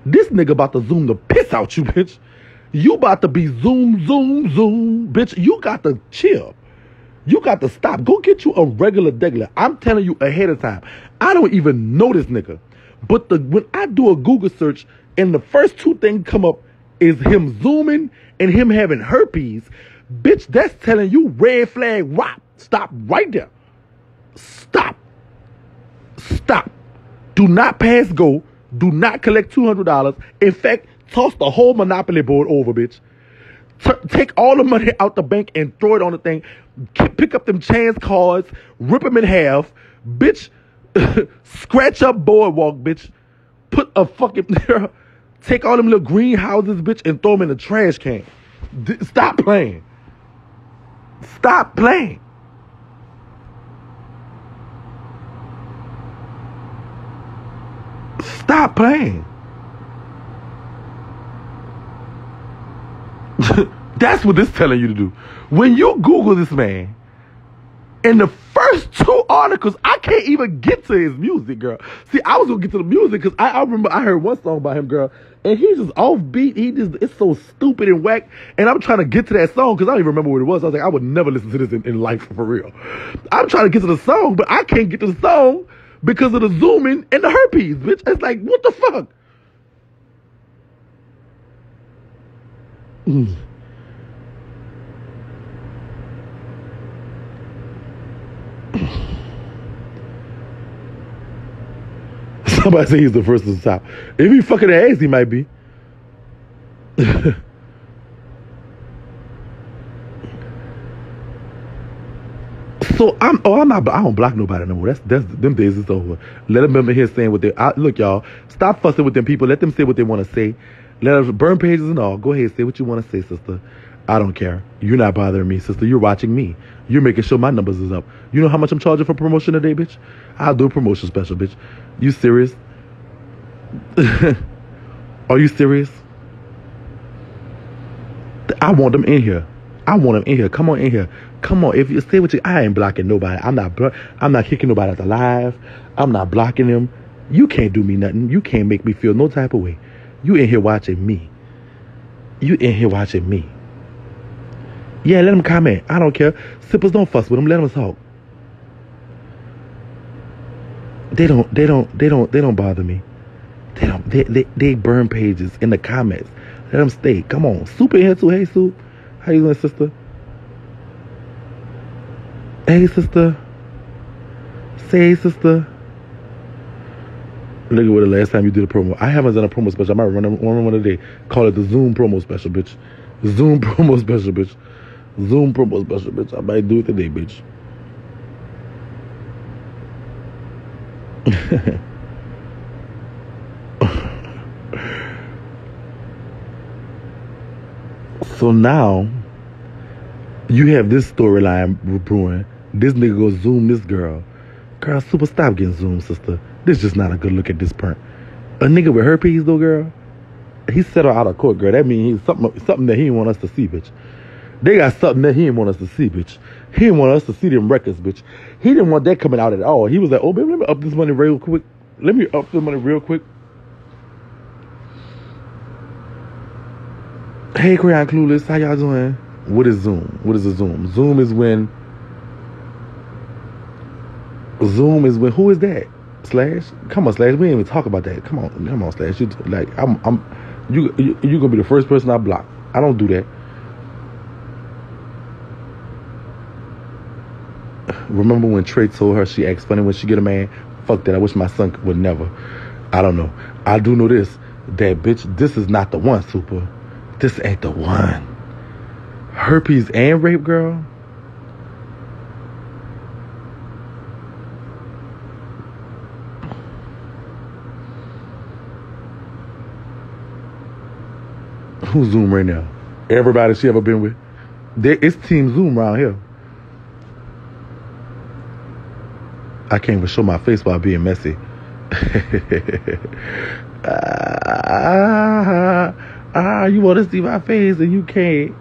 This nigga about to zoom the piss out you, bitch. You about to be zoom, zoom, zoom, bitch. You got to chill. You got to stop. Go get you a regular degular. I'm telling you ahead of time. I don't even know this nigga. But the when I do a Google search, and the first two things come up is him zooming and him having herpes. Bitch, that's telling you red flag rock. Stop right there. Stop. Stop. Do not pass go. Do not collect two hundred dollars. In fact, toss the whole Monopoly board over, bitch. T- take all the money out the bank and throw it on the thing. Pick up them chance cards. Rip them in half. Bitch, scratch up Boardwalk, bitch. Put a fucking... Take all them little greenhouses, bitch, and throw them in the trash can. D- Stop playing. Stop playing. Stop playing. That's what it's telling you to do. When you Google this man, in the first two articles, I can't even get to his music, girl. See, I was gonna get to the music because I, I remember I heard one song by him, girl, and he's just offbeat. He just, it's so stupid and whack. And I'm trying to get to that song because I don't even remember what it was. I was like, I would never listen to this in, in life for real. I'm trying to get to the song, but I can't get to the song because of the zooming and the herpes, bitch. It's like, what the fuck? Mm. Somebody say he's the first to the top. If he fucking ass, he might be. So I'm. Oh, I'm not. I don't block nobody no more. That's that's them days is over. Let them in here saying what they. I, look, y'all. Stop fussing with them people. Let them say what they want to say. Let us burn pages and all. Go ahead, say what you want to say, sister. I don't care. You're not bothering me, sister. You're watching me. You're making sure my numbers is up. You know how much I'm charging for promotion today, bitch? I'll do a promotion special, bitch. You serious? Are you serious? I want them in here. I want them in here. Come on in here. Come on. If you stay with you, I ain't blocking nobody. I'm not blo- I'm not kicking nobody out the live. I'm not blocking them. You can't do me nothing. You can't make me feel no type of way. You in here watching me. You in here watching me. Yeah, let them comment. I don't care. Sippers don't fuss with them. Let them talk. They don't. They don't. They don't. They don't bother me. They don't. They they, they burn pages in the comments. Let them stay. Come on, Supa in here too. Hey, Supa. How you doing, sister? Hey, sister. Say, sister. Look at what the last time you did a promo. I haven't done a promo special. I might run one one today. Call it the Zoom promo special, bitch. Zoom promo special, bitch. Zoom promo special, bitch. I might do it today, bitch. So now you have this storyline brewing. This nigga go zoom this girl Girl, Supa, stop getting zoomed, sister. This just not a good look at this print. A nigga with herpes, though, girl, he set her out of court, girl. That means something, something that he didn't want us to see, bitch. They got something that he didn't want us to see, bitch. He didn't want us to see them records, bitch. He didn't want that coming out at all. He was like, oh, baby, let me up this money real quick. Let me up this money real quick. Hey, Crayon Clueless, how y'all doing? What is Zoom? What is a Zoom? Zoom is when... Zoom is when... Who is that? Slash? Come on, Slash. We ain't even talk about that. Come on. Come on, Slash. You, like, I'm... I'm you, you, you're going to be the first person I block. I don't do that. Remember when Trey told her she acts funny when she get a man? Fuck that. I wish my son would never. I don't know. I do know this. That bitch, this is not the one, Supa. This ain't the one. Herpes and rape, girl? Who's Zoom right now? Everybody she ever been with? There, it's Team Zoom around here. I can't even show my face while being messy. ah, ah, you want to see my face and you can't.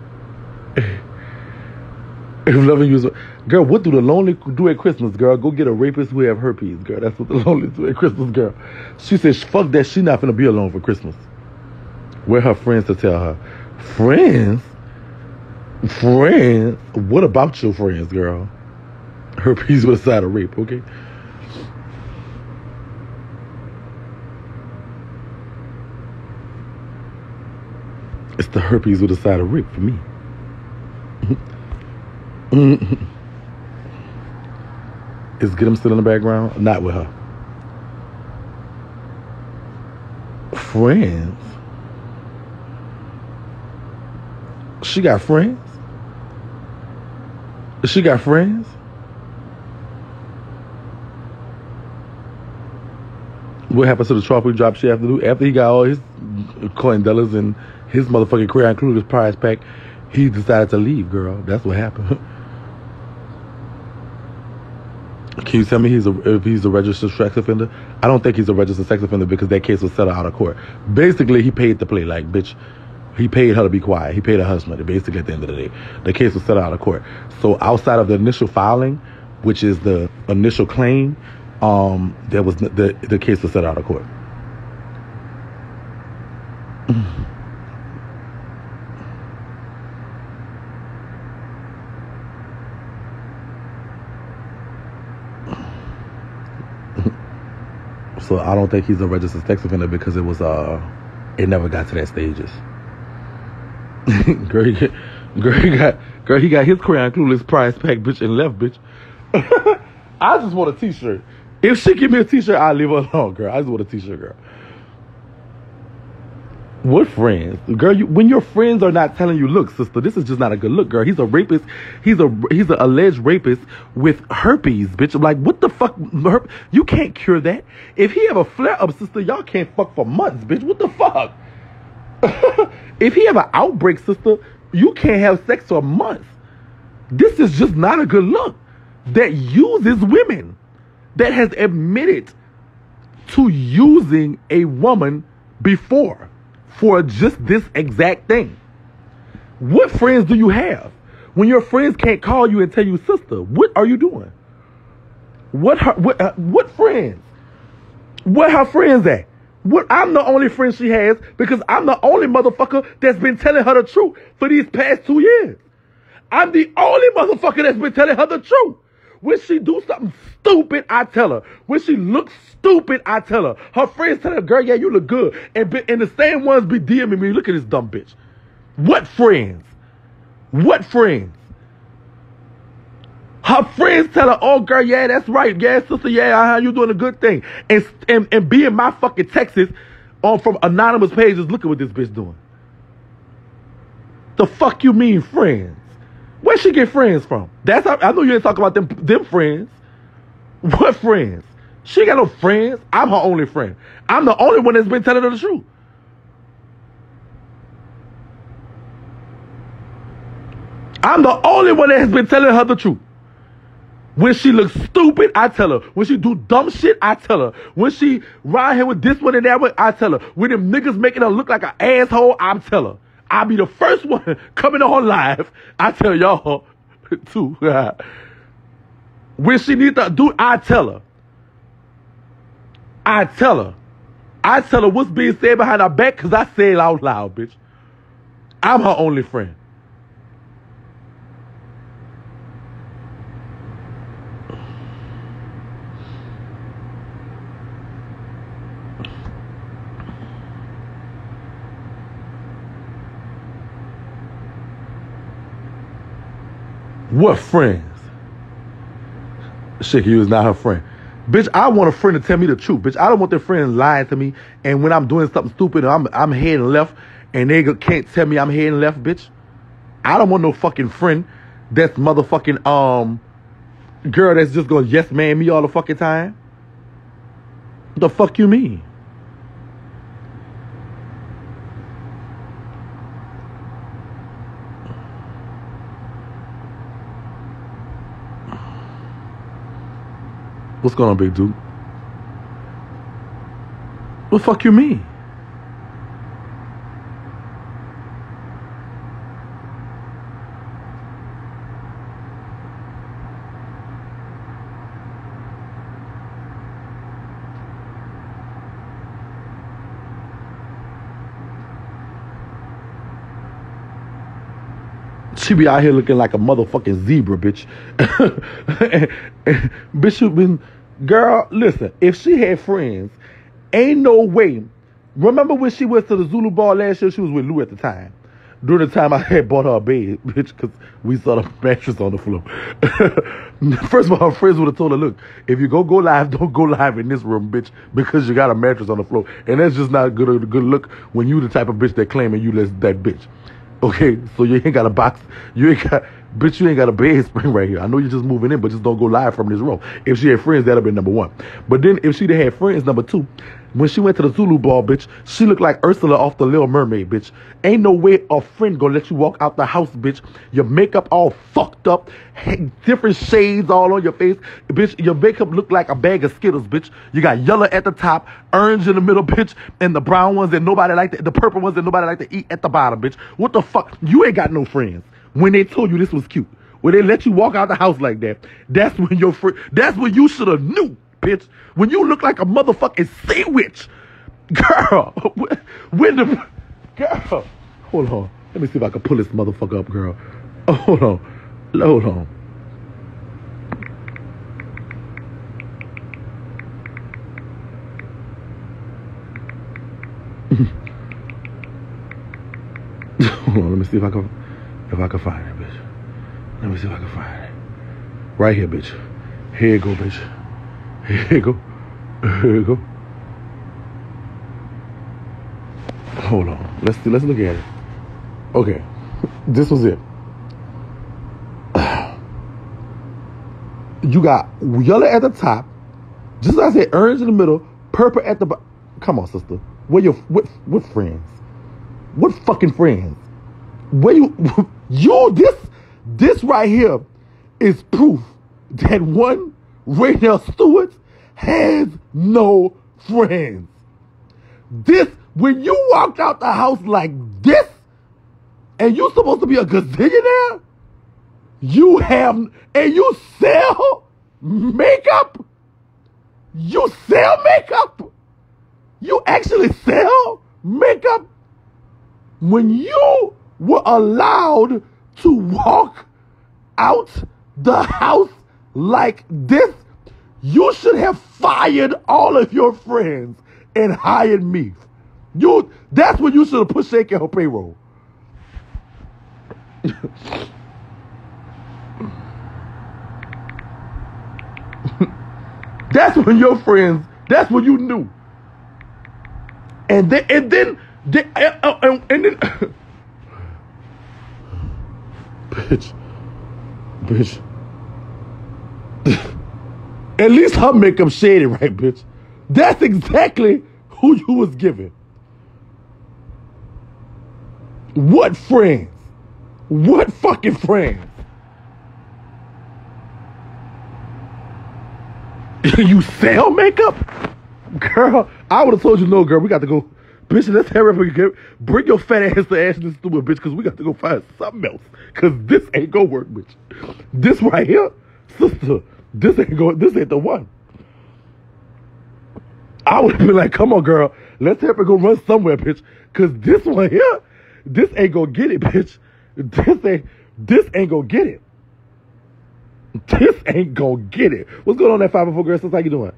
I'm loving you, girl. What do the lonely do at Christmas, girl? Go get a rapist who have herpes, girl. That's what the lonely do at Christmas, girl. She says, "Fuck that. She not finna be alone for Christmas." Where her friends to tell her, friends, friends. What about your friends, girl? Herpes with a side of rape, okay? It's the herpes with a side of rape for me. Is Get Him still in the background? Not with her. Friends? She got friends? She got friends? What happened to the trophy drop she have to do? After he got all his coindellas and his motherfucking Crayon Clueless prize pack, he decided to leave, girl. That's what happened. Can you tell me he's a, if he's a registered sex offender? I don't think he's a registered sex offender because that case was settled out of court. Basically, he paid to play. Like, bitch, he paid her to be quiet. He paid her husband. Basically, at the end of the day, the case was settled out of court. So outside of the initial filing, which is the initial claim, Um, there was the the case was set out of court. So I don't think he's a registered sex offender because it was uh, it never got to that stages. girl, he, girl, he got girl, he got his Crayon Clueless prize pack, bitch, and left, bitch. I just want a T-shirt. If she give me a T-shirt, I'll leave her alone, girl. I just want a T-shirt, girl. What friends? Girl, you, when your friends are not telling you, look, sister, this is just not a good look, girl. He's a rapist. He's a he's an alleged rapist with herpes, bitch. I'm like, what the fuck? Herp- you can't cure that. If he have a flare-up, sister, y'all can't fuck for months, bitch. What the fuck? If he have an outbreak, sister, you can't have sex for months. This is just not a good look. That uses women. That has admitted to using a woman before for just this exact thing. What friends do you have when your friends can't call you and tell you, sister, what are you doing? What her, what, uh, what friends? Where her friends at? What, I'm the only friend she has because I'm the only motherfucker that's been telling her the truth for these past two years. I'm the only motherfucker that's been telling her the truth. When she do something stupid, I tell her. When she looks stupid, I tell her. Her friends tell her, girl, yeah, you look good. And, be, and the same ones be DMing me, look at this dumb bitch. What friends? What friends? Her friends tell her, oh, girl, yeah, that's right. Yeah, sister, yeah, uh-huh, you doing a good thing. And, and, and be in my fucking Texas on from anonymous pages, look at what this bitch doing. The fuck you mean friends? Where she get friends from? That's how, I know you ain't talking about them them friends. What friends? She got no friends. I'm her only friend. I'm the only one that's been telling her the truth. I'm the only one that has been telling her the truth. When she looks stupid, I tell her. When she do dumb shit, I tell her. When she ride here with this one and that one, I tell her. When them niggas making her look like an asshole, I tell her. I'll be the first one coming on live. I tell y'all, too. When she needs to do, I tell her. I tell her. I tell her what's being said behind her back because I say it out loud, bitch. I'm her only friend. What friends? Shit, he was not her friend. Bitch, I want a friend to tell me the truth. Bitch, I don't want their friend lying to me. And when I'm doing something stupid, I'm I'm heading left, and they can't tell me I'm heading left, bitch. I don't want no fucking friend that's motherfucking um girl that's just gonna yes man me all the fucking time. What the fuck you mean? What's going on, big dude? What the fuck you mean? She be out here looking like a motherfucking zebra, bitch. Bitch, you been... Girl, listen, if she had friends, ain't no way. Remember when she went to the Zulu Ball last year? She was with Lou at the time. During the time I had bought her a bed, bitch, because we saw the mattress on the floor. First of all, her friends would have told her, look, if you go go live, don't go live in this room, bitch, because you got a mattress on the floor. And that's just not a good, a good look when you the type of bitch that claiming you less that bitch. Okay, so you ain't got a box. You ain't got... Bitch, you ain't got a bed spring right here. I know you're just moving in, but just don't go live from this room. If she had friends, that'd have been number one. But then if she'd had friends, number two, when she went to the Zulu Ball, bitch, she looked like Ursula off the Little Mermaid, bitch. Ain't no way a friend gonna let you walk out the house, bitch. Your makeup all fucked up, different shades all on your face. Bitch, your makeup looked like a bag of Skittles, bitch. You got yellow at the top, orange in the middle, bitch, and the brown ones that nobody liked, the, the purple ones that nobody liked to eat at the bottom, bitch. What the fuck? You ain't got no friends. When they told you this was cute, when they let you walk out the house like that, that's when your friend, that's when you should have knew, bitch. When you look like a motherfucking sandwich, girl. When the girl, hold on, let me see if I can pull this motherfucker up, girl. Oh, hold on, hold on. Hold on, let me see if I can. If I can find it, bitch. Let me see if I can find it. Right here, bitch. Here you go, bitch. Here you go. Here you go. Hold on. Let's let's look at it. Okay. This was it. You got yellow at the top. Just as I said, orange in the middle. Purple at the bottom. Come on, sister. Where your what? What friends? What fucking friends? Where you? Yo, this this right here is proof that one, Raynell Stewart has no friends. This, when you walked out the house like this, and you're supposed to be a gazillionaire, you have, and you sell makeup? You sell makeup? You actually sell makeup? When you were allowed to walk out the house like this, you should have fired all of your friends and hired me. You, that's when you should have put Shake in her payroll. That's when your friends, that's when you knew. And then, and then, they, uh, and, and then, Bitch. Bitch. At least her makeup shaded right, bitch. That's exactly who you was giving. What friends? What fucking friends? You sell makeup? Girl, I would have told you no, girl. We got to go. Bitch, let's have it. Bring your fat ass to ass in this studio, bitch, because we got to go find something else. Because this ain't going to work, bitch. This right here, sister, this ain't going, this ain't the one. I would have been like, come on, girl. Let's have it go run somewhere, bitch. Because this one here, this ain't going to get it, bitch. This ain't, this ain't going to get it. This ain't gonna get it. What's going on, that five oh four girl? Sis, how you doing?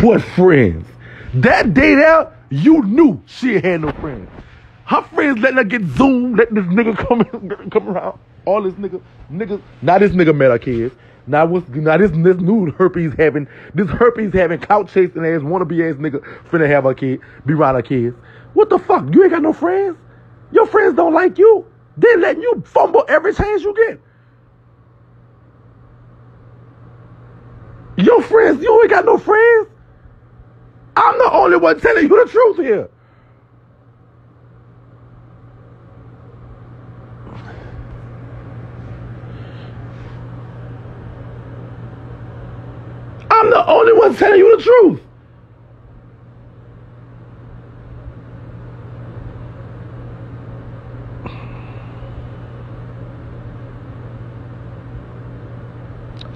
What friends? That date out, you knew she had no friends. Her friends letting her get zoomed, letting this nigga come in, come around. All this nigga, niggas. Now this nigga met her kids. Now what's now this this new herpes having this herpes having couch chasing ass wannabe ass nigga finna have her kid, be around her kids. What the fuck? You ain't got no friends? Your friends don't like you. They're letting you fumble every chance you get. Your friends, you ain't got no friends. I'm the only one telling you the truth here. I'm the only one telling you the truth.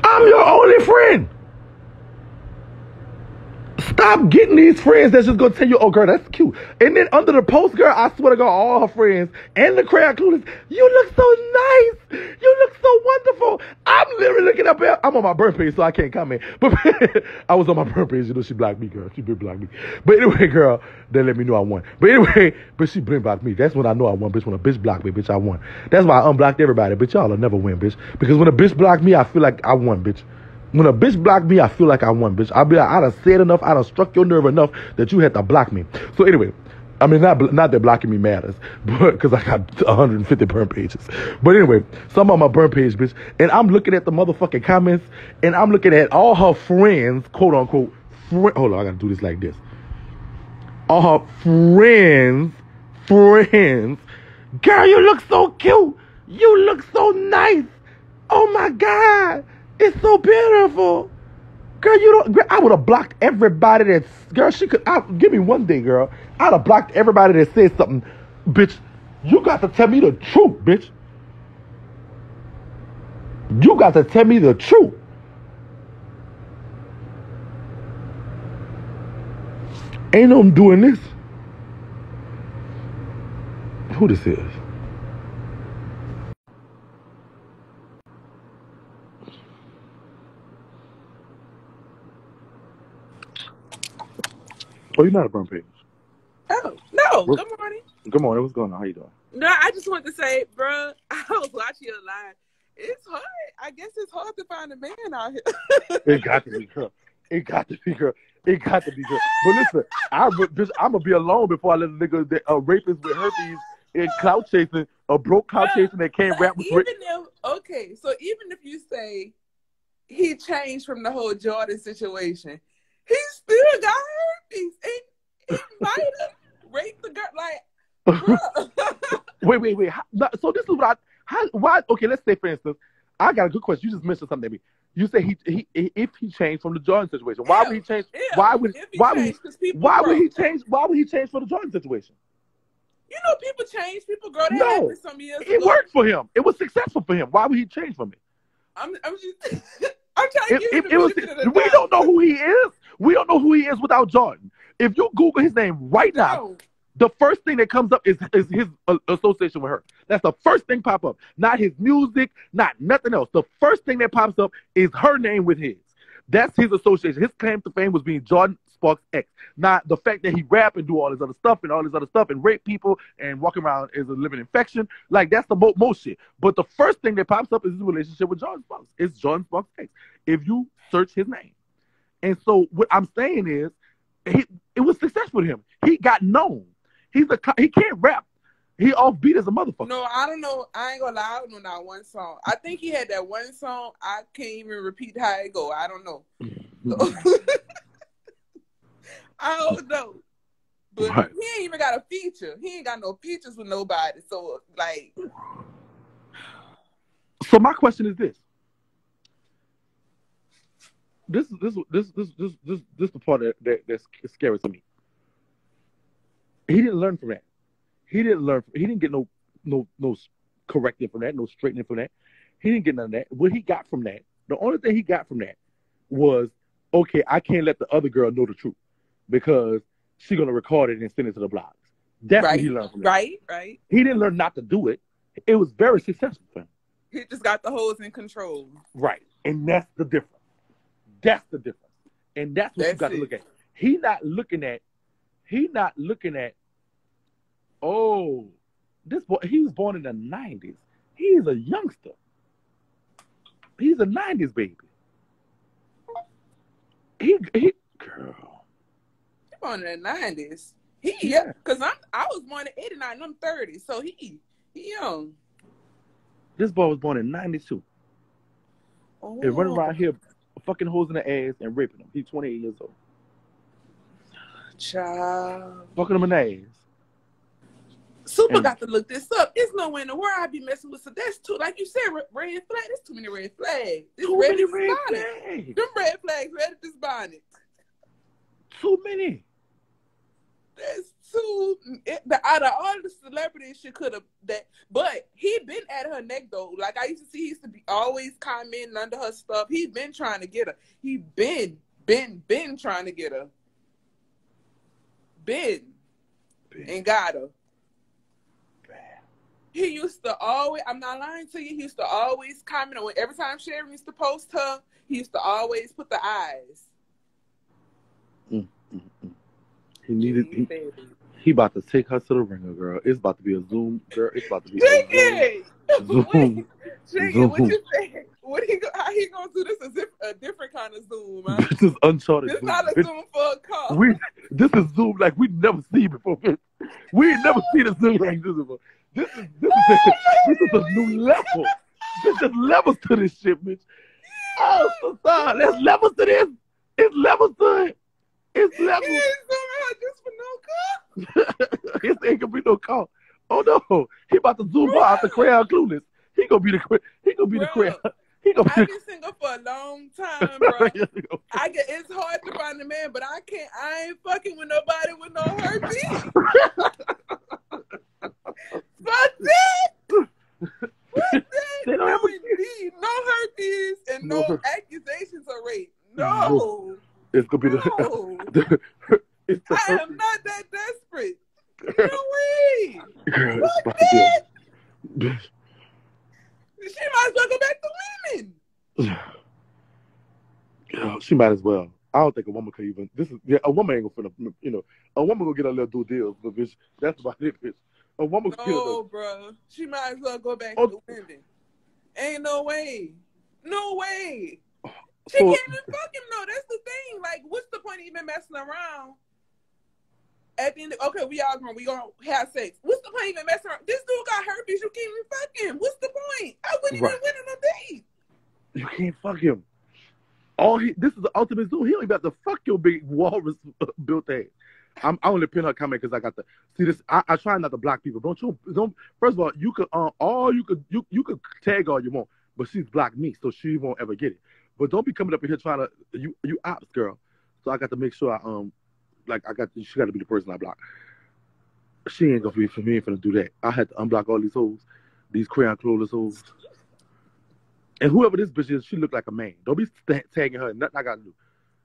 I'm your only friend. Stop getting these friends that's just gonna tell you, oh girl, that's cute. And then under the post, girl, I swear to God, all her friends and the crowd clueless, you look so nice. You look so wonderful. I'm literally looking up here. I'm on my burn page, so I can't comment. But I was on my burn page, you know, she blocked me, girl. She been blocked me. But anyway, girl, they let me know I won. But anyway, but she been blocked me. That's when I know I won, bitch. When a bitch blocked me, bitch, I won. That's why I unblocked everybody, bitch. Y'all will never win, bitch. Because when a bitch blocked me, I feel like I won, bitch. When a bitch blocked me, I feel like I won, bitch. I'd be like, I'd have said enough, I'd have struck your nerve enough that you had to block me. So anyway, I mean, not not that blocking me matters, but because I got one hundred fifty burn pages. But anyway, so I'm on my burn page, bitch, and I'm looking at the motherfucking comments, and I'm looking at all her friends, quote unquote, friend. Hold on, I gotta do this like this. All her friends, friends, girl, you look so cute. You look so nice. Oh my God. It's so beautiful. Girl, you don't... Girl, I would have blocked everybody that... Girl, she could... I, give me one day, girl. I'd have blocked everybody that said something. Bitch, you got to tell me the truth, bitch. You got to tell me the truth. Ain't no doing this. Who this is? Oh, you're not a burn page. Oh, no. We're, good morning. Good morning. What's going on? How you doing? No, I just wanted to say, bruh, I was watching your live. It's hard. I guess it's hard to find a man out here. It got to be girl. It got to be girl. It got to be girl. But listen, I, bitch, I'm going to be alone before I let a nigga that uh, rapist with herpes and clout chasing, a broke clout chasing that can't rap with even if, okay, so even if you say he changed from the whole Jordin situation, he still got herpes. He, he might have raped the girl. Like, bro. wait, wait, wait. How, so this is what I. How, why? Okay, let's say for instance, I got a good question. You just mentioned something to me. You say he, he if he changed from the Jordin situation, why ew, would he change? Ew, why would he why changed, would he, why grow. would he change? Why would he change for the Jordin situation? You know, people change. People grow. That no, some years it ago. worked for him. It was successful for him. Why would he change from it? I'm, I'm just. I'm trying to give you the We don't know who he is. We don't know who he is without Jordin. If you Google his name right now, no. the first thing that comes up is, is his uh, association with her. That's the first thing pop up. Not his music, not nothing else. The first thing that pops up is her name with his. That's his association. His claim to fame was being Jordin Sparks X. Not the fact that he rap and do all this other stuff and all this other stuff and rape people and walk around as a living infection. Like, that's the mo- most shit. But the first thing that pops up is his relationship with Jordin Sparks. It's Jordin Sparks X. If you search his name. And so what I'm saying is, he, it was successful to him. He got known. He's a he can't rap. He offbeat as a motherfucker. No, I don't know. I ain't gonna lie. I don't know not one song. I think he had that one song. I can't even repeat how it go. I don't know. I don't know. But right. He ain't even got a feature. He ain't got no features with nobody. So like, So my question is this. This this this this this this this the part that, that that's scary to me. He didn't learn from that. He didn't learn. From, he didn't get no no no correcting from that. No straightening from that. He didn't get none of that. What he got from that, the only thing he got from that was, okay, I can't let the other girl know the truth because she's gonna record it and send it to the blogs. That's right. What he learned from that. Right, right. He didn't learn not to do it. It was very successful for him. He just got the hoes in control. Right, and that's the difference. That's the difference. And that's what that's you got it. to look at. He not looking at, he not looking at, oh, this boy, he was born in the nineties. He is a youngster. He's a nineties baby. He, he girl. He born in the nineties. He, yeah, because I'm, I was born in eighty-nine and I'm thirty, so he, he young. This boy was born in ninety-two. Oh. And running around here fucking hoes in the ass and raping them. He's twenty-eight years old. Child. Fucking him in the ass. Super and got to look this up. There's no way in the world I'd be messing with. So that's too, like you said, red flag. There's too many red flags. This too red many red flags. Them red flags red at this bonnet. Too many. That's too. It, the, out of all the celebrities she could have that, but he been at her neck though. Like I used to see, he used to be always commenting under her stuff. He been trying to get her. He been, been, been trying to get her. Been, been. And got her. Man. He used to always. I'm not lying to you. He used to always comment on every time Sharon used to post her. He used to always put the eyes. Mm. He needed. He, he about to take her to the ringer, girl. It's about to be a Zoom, girl. It's about to be a Zoom. Zoom. Jiggy, Zoom. What you saying? What he? How he gonna do this? Is a different kind of Zoom? Huh? This is uncharted. This is not a Zoom for a call. We. This is Zoom like we never seen before. We ain't never seen a Zoom like this before. This is this is this is a new level. This is levels to this shit, bitch. Oh, so sorry. There's levels to this. It's levels to it. It's levels. He ain't somehow just for no call. This ain't gonna be no call. Oh no, he about to zoom out the crowd clueless. He gonna be the he gonna be bro, the crowd. He gonna. I've be been single for a long time, bro. I get it's hard to find a man, but I can't. I ain't fucking with nobody with no herpes. Fuck that. What that? They don't no, have indeed. no herpes and no, no accusations of rape. No. It's gonna be no. the. the I herpes. am not that desperate. Girl. No way. Girl, Fuck that. Girl. She might as well go back to women. Girl, she might as well. I don't think a woman could even. This is yeah, a woman ain't gonna. You know, a woman gonna get a little do deals, but bitch, that's about it, bitch. A woman. No, bro. She might as well go back oh. to women. Ain't no way. No way. She so, can't even fuck him though. That's the thing. Like, what's the point of even messing around? At the end of, okay, we all going, we gonna have sex. What's the point even messing around? This dude got herpes, you can't even fuck him. What's the point? I wouldn't right. even win on a date. You can't fuck him. All he, this is the ultimate zoo. He ain't about to fuck your big walrus built ass. I'm I only pin her comment because I got the see this. I, I try not to block people. Don't you don't first of all, you could um all you could you you could tag all you want, but she's blocked me, so she won't ever get it. But don't be coming up in here trying to you you ops girl. So I got to make sure I um like I got to, she got to be the person I block. She ain't gonna be for me. Ain't gonna do that. I had to unblock all these hoes, these crayon clothes hoes. And whoever this bitch is, she look like a man. Don't be tagging her. Nothing I gotta do.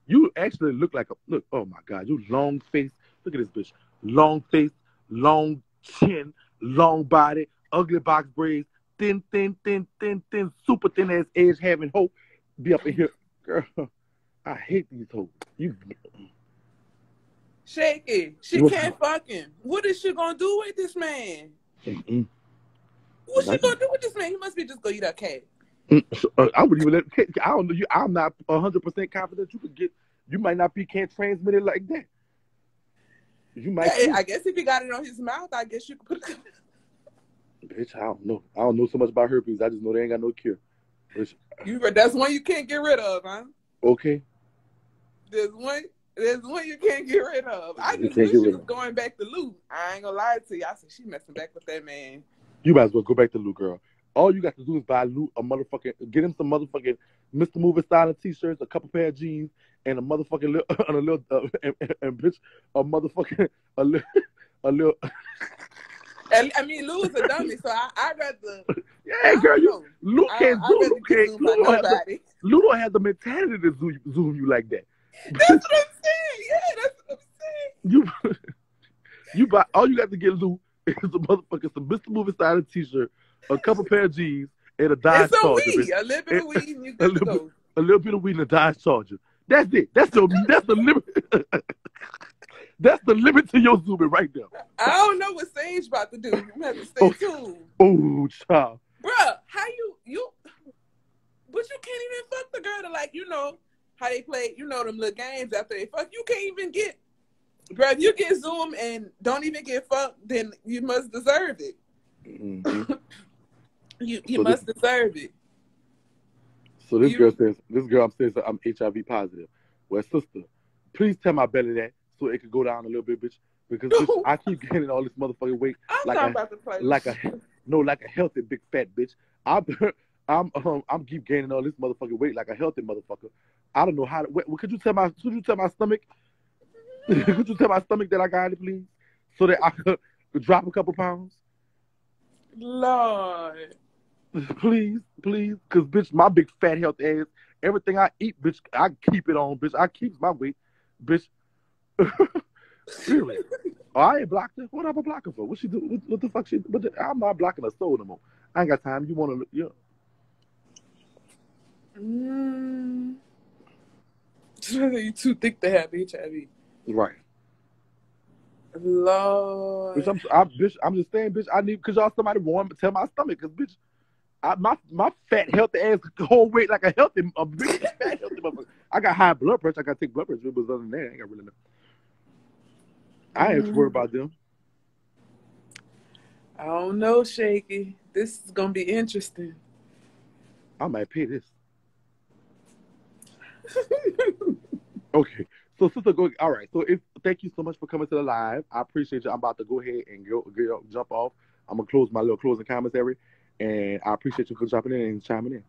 You actually look like a look. Oh my god, you long face. Look at this bitch. Long face, long chin, long body, ugly box braids, thin, thin, thin, thin, thin, super thin ass edge having hope. Be up in here, girl. I hate these hoes. You shake it. She can't fuck him. What is she gonna do with this man? Mm-mm. What's she gonna do with this man? He must be just gonna eat a cat. I would even let. I don't know. You, I'm not one hundred percent confident you could get. You might not be can't transmit it like that. You might. Hey, I guess if he got it on his mouth, I guess you could put. Bitch, I don't know. I don't know so much about herpes. I just know they ain't got no cure. Which, you, that's one you can't get rid of, huh? Okay. There's one. There's one you can't get rid of. I just wish she was going back to Lou. I ain't gonna lie to you. I said she messing back with that man. You might as well go back to Lou, girl. all you got to do is buy Luke a motherfucking, get him some motherfucking Mister Moving Styling t-shirts, a couple pair of jeans, and a motherfucking little, and a little, uh, and, and, and bitch, a motherfucking, a little, a little. I mean, Lou is a dummy, so I, I'd rather. Yeah, girl, you, Lou can't I, do, Lou can't, Lou don't, have the, Lou don't have the mentality to zoom, zoom you like that. That's what I'm saying, yeah, that's what I'm saying. You, you buy, all you got to get Lou is a motherfucking, some Mister Movie Styling t-shirt, a couple pair of jeans, and a Dodge and Charger. Weed. A little bit of weed, and you can go. A little bit of weed and a Dodge Charger. That's it. That's your, that's the limit. That's the limit to your zooming right there. I don't know what Sage about to do. You have to stay tuned. Oh, child. Bruh, how you, you, but you can't even fuck the girl to, like, you know, how they play, you know, them little games after they fuck. You can't even get, bruh, if you get zoomed and don't even get fucked, then you must deserve it. Mm-hmm. you you so must this, deserve it. So this you, girl says, this girl I'm saying, so I'm H I V positive. Well, sister, please tell my belly that. So it could go down a little bit, bitch, because bitch, I keep gaining all this motherfucking weight. I'm like not a, about to play. Like a no, like a healthy big fat bitch. I'm I'm um, I'm keep gaining all this motherfucking weight like a healthy motherfucker. I don't know how to. What, could you tell my could you tell my stomach? Could you tell my stomach that I got it, please, so that I could drop a couple pounds? Lord, please, please, cause bitch, my big fat healthy ass. Everything I eat, bitch, I keep it on, bitch. I keep my weight, bitch. Really? Oh, I ain't blocked her. What am I blocking for? What she do? What, what the fuck she? But I'm not blocking her soul no more. I ain't got time. You want to? Yeah. Mm. You too thick to have H I V. Right. Lord. Bitch, I'm, I, bitch, I'm just saying, bitch. I need cause y'all somebody warm tell my stomach, cause bitch, I, my my fat healthy ass the whole weight like a healthy a big fat healthy motherfucker. I got high blood pressure. I got to take blood pressure. It was other than that, I ain't got really nothing. I ain't mm. worried about them. I don't know, Shakie. This is gonna be interesting. I might pay this. Okay, so sister, go. All right, so if thank you so much for coming to the live. I appreciate you. I'm about to go ahead and go, go jump off. I'm gonna close my little closing commentary, and I appreciate you for dropping in and chiming in.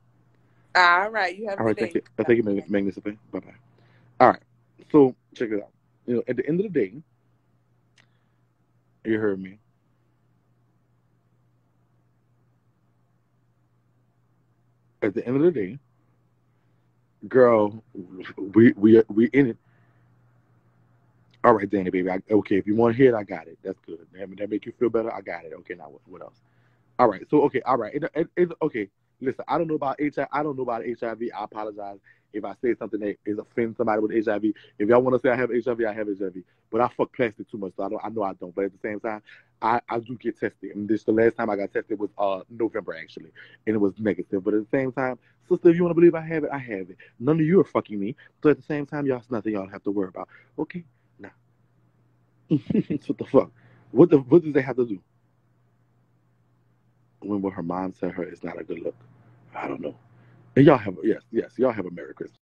All right, you have. All right, thank you. I thank you, Magnificent. Bye bye. All right, so check it out. You know, at the end of the day. You heard me. At the end of the day, girl, we we we in it. All right, Danny, baby. I, okay, if you want to hear it, I got it. That's good. That, that make you feel better? I got it. Okay, now what, what else? All right. So okay. All right. It, it, it, okay. Listen, I don't know about H I V. I don't know about H I V. I apologize if I say something that is offend somebody with H I V. If y'all want to say I have H I V, I have H I V. But I fuck plastic too much, so I don't. I know I don't. But at the same time, I, I do get tested. And this the last time I got tested was uh November actually, and it was negative. But at the same time, sister, if you want to believe I have it, I have it. None of you are fucking me. So at the same time, y'all's nothing y'all have to worry about. Okay, nah. What the fuck? What the what do they have to do? When will her mom tell her it's not a good look? I don't know. And y'all have, yes, yes, y'all have a Merry Christmas.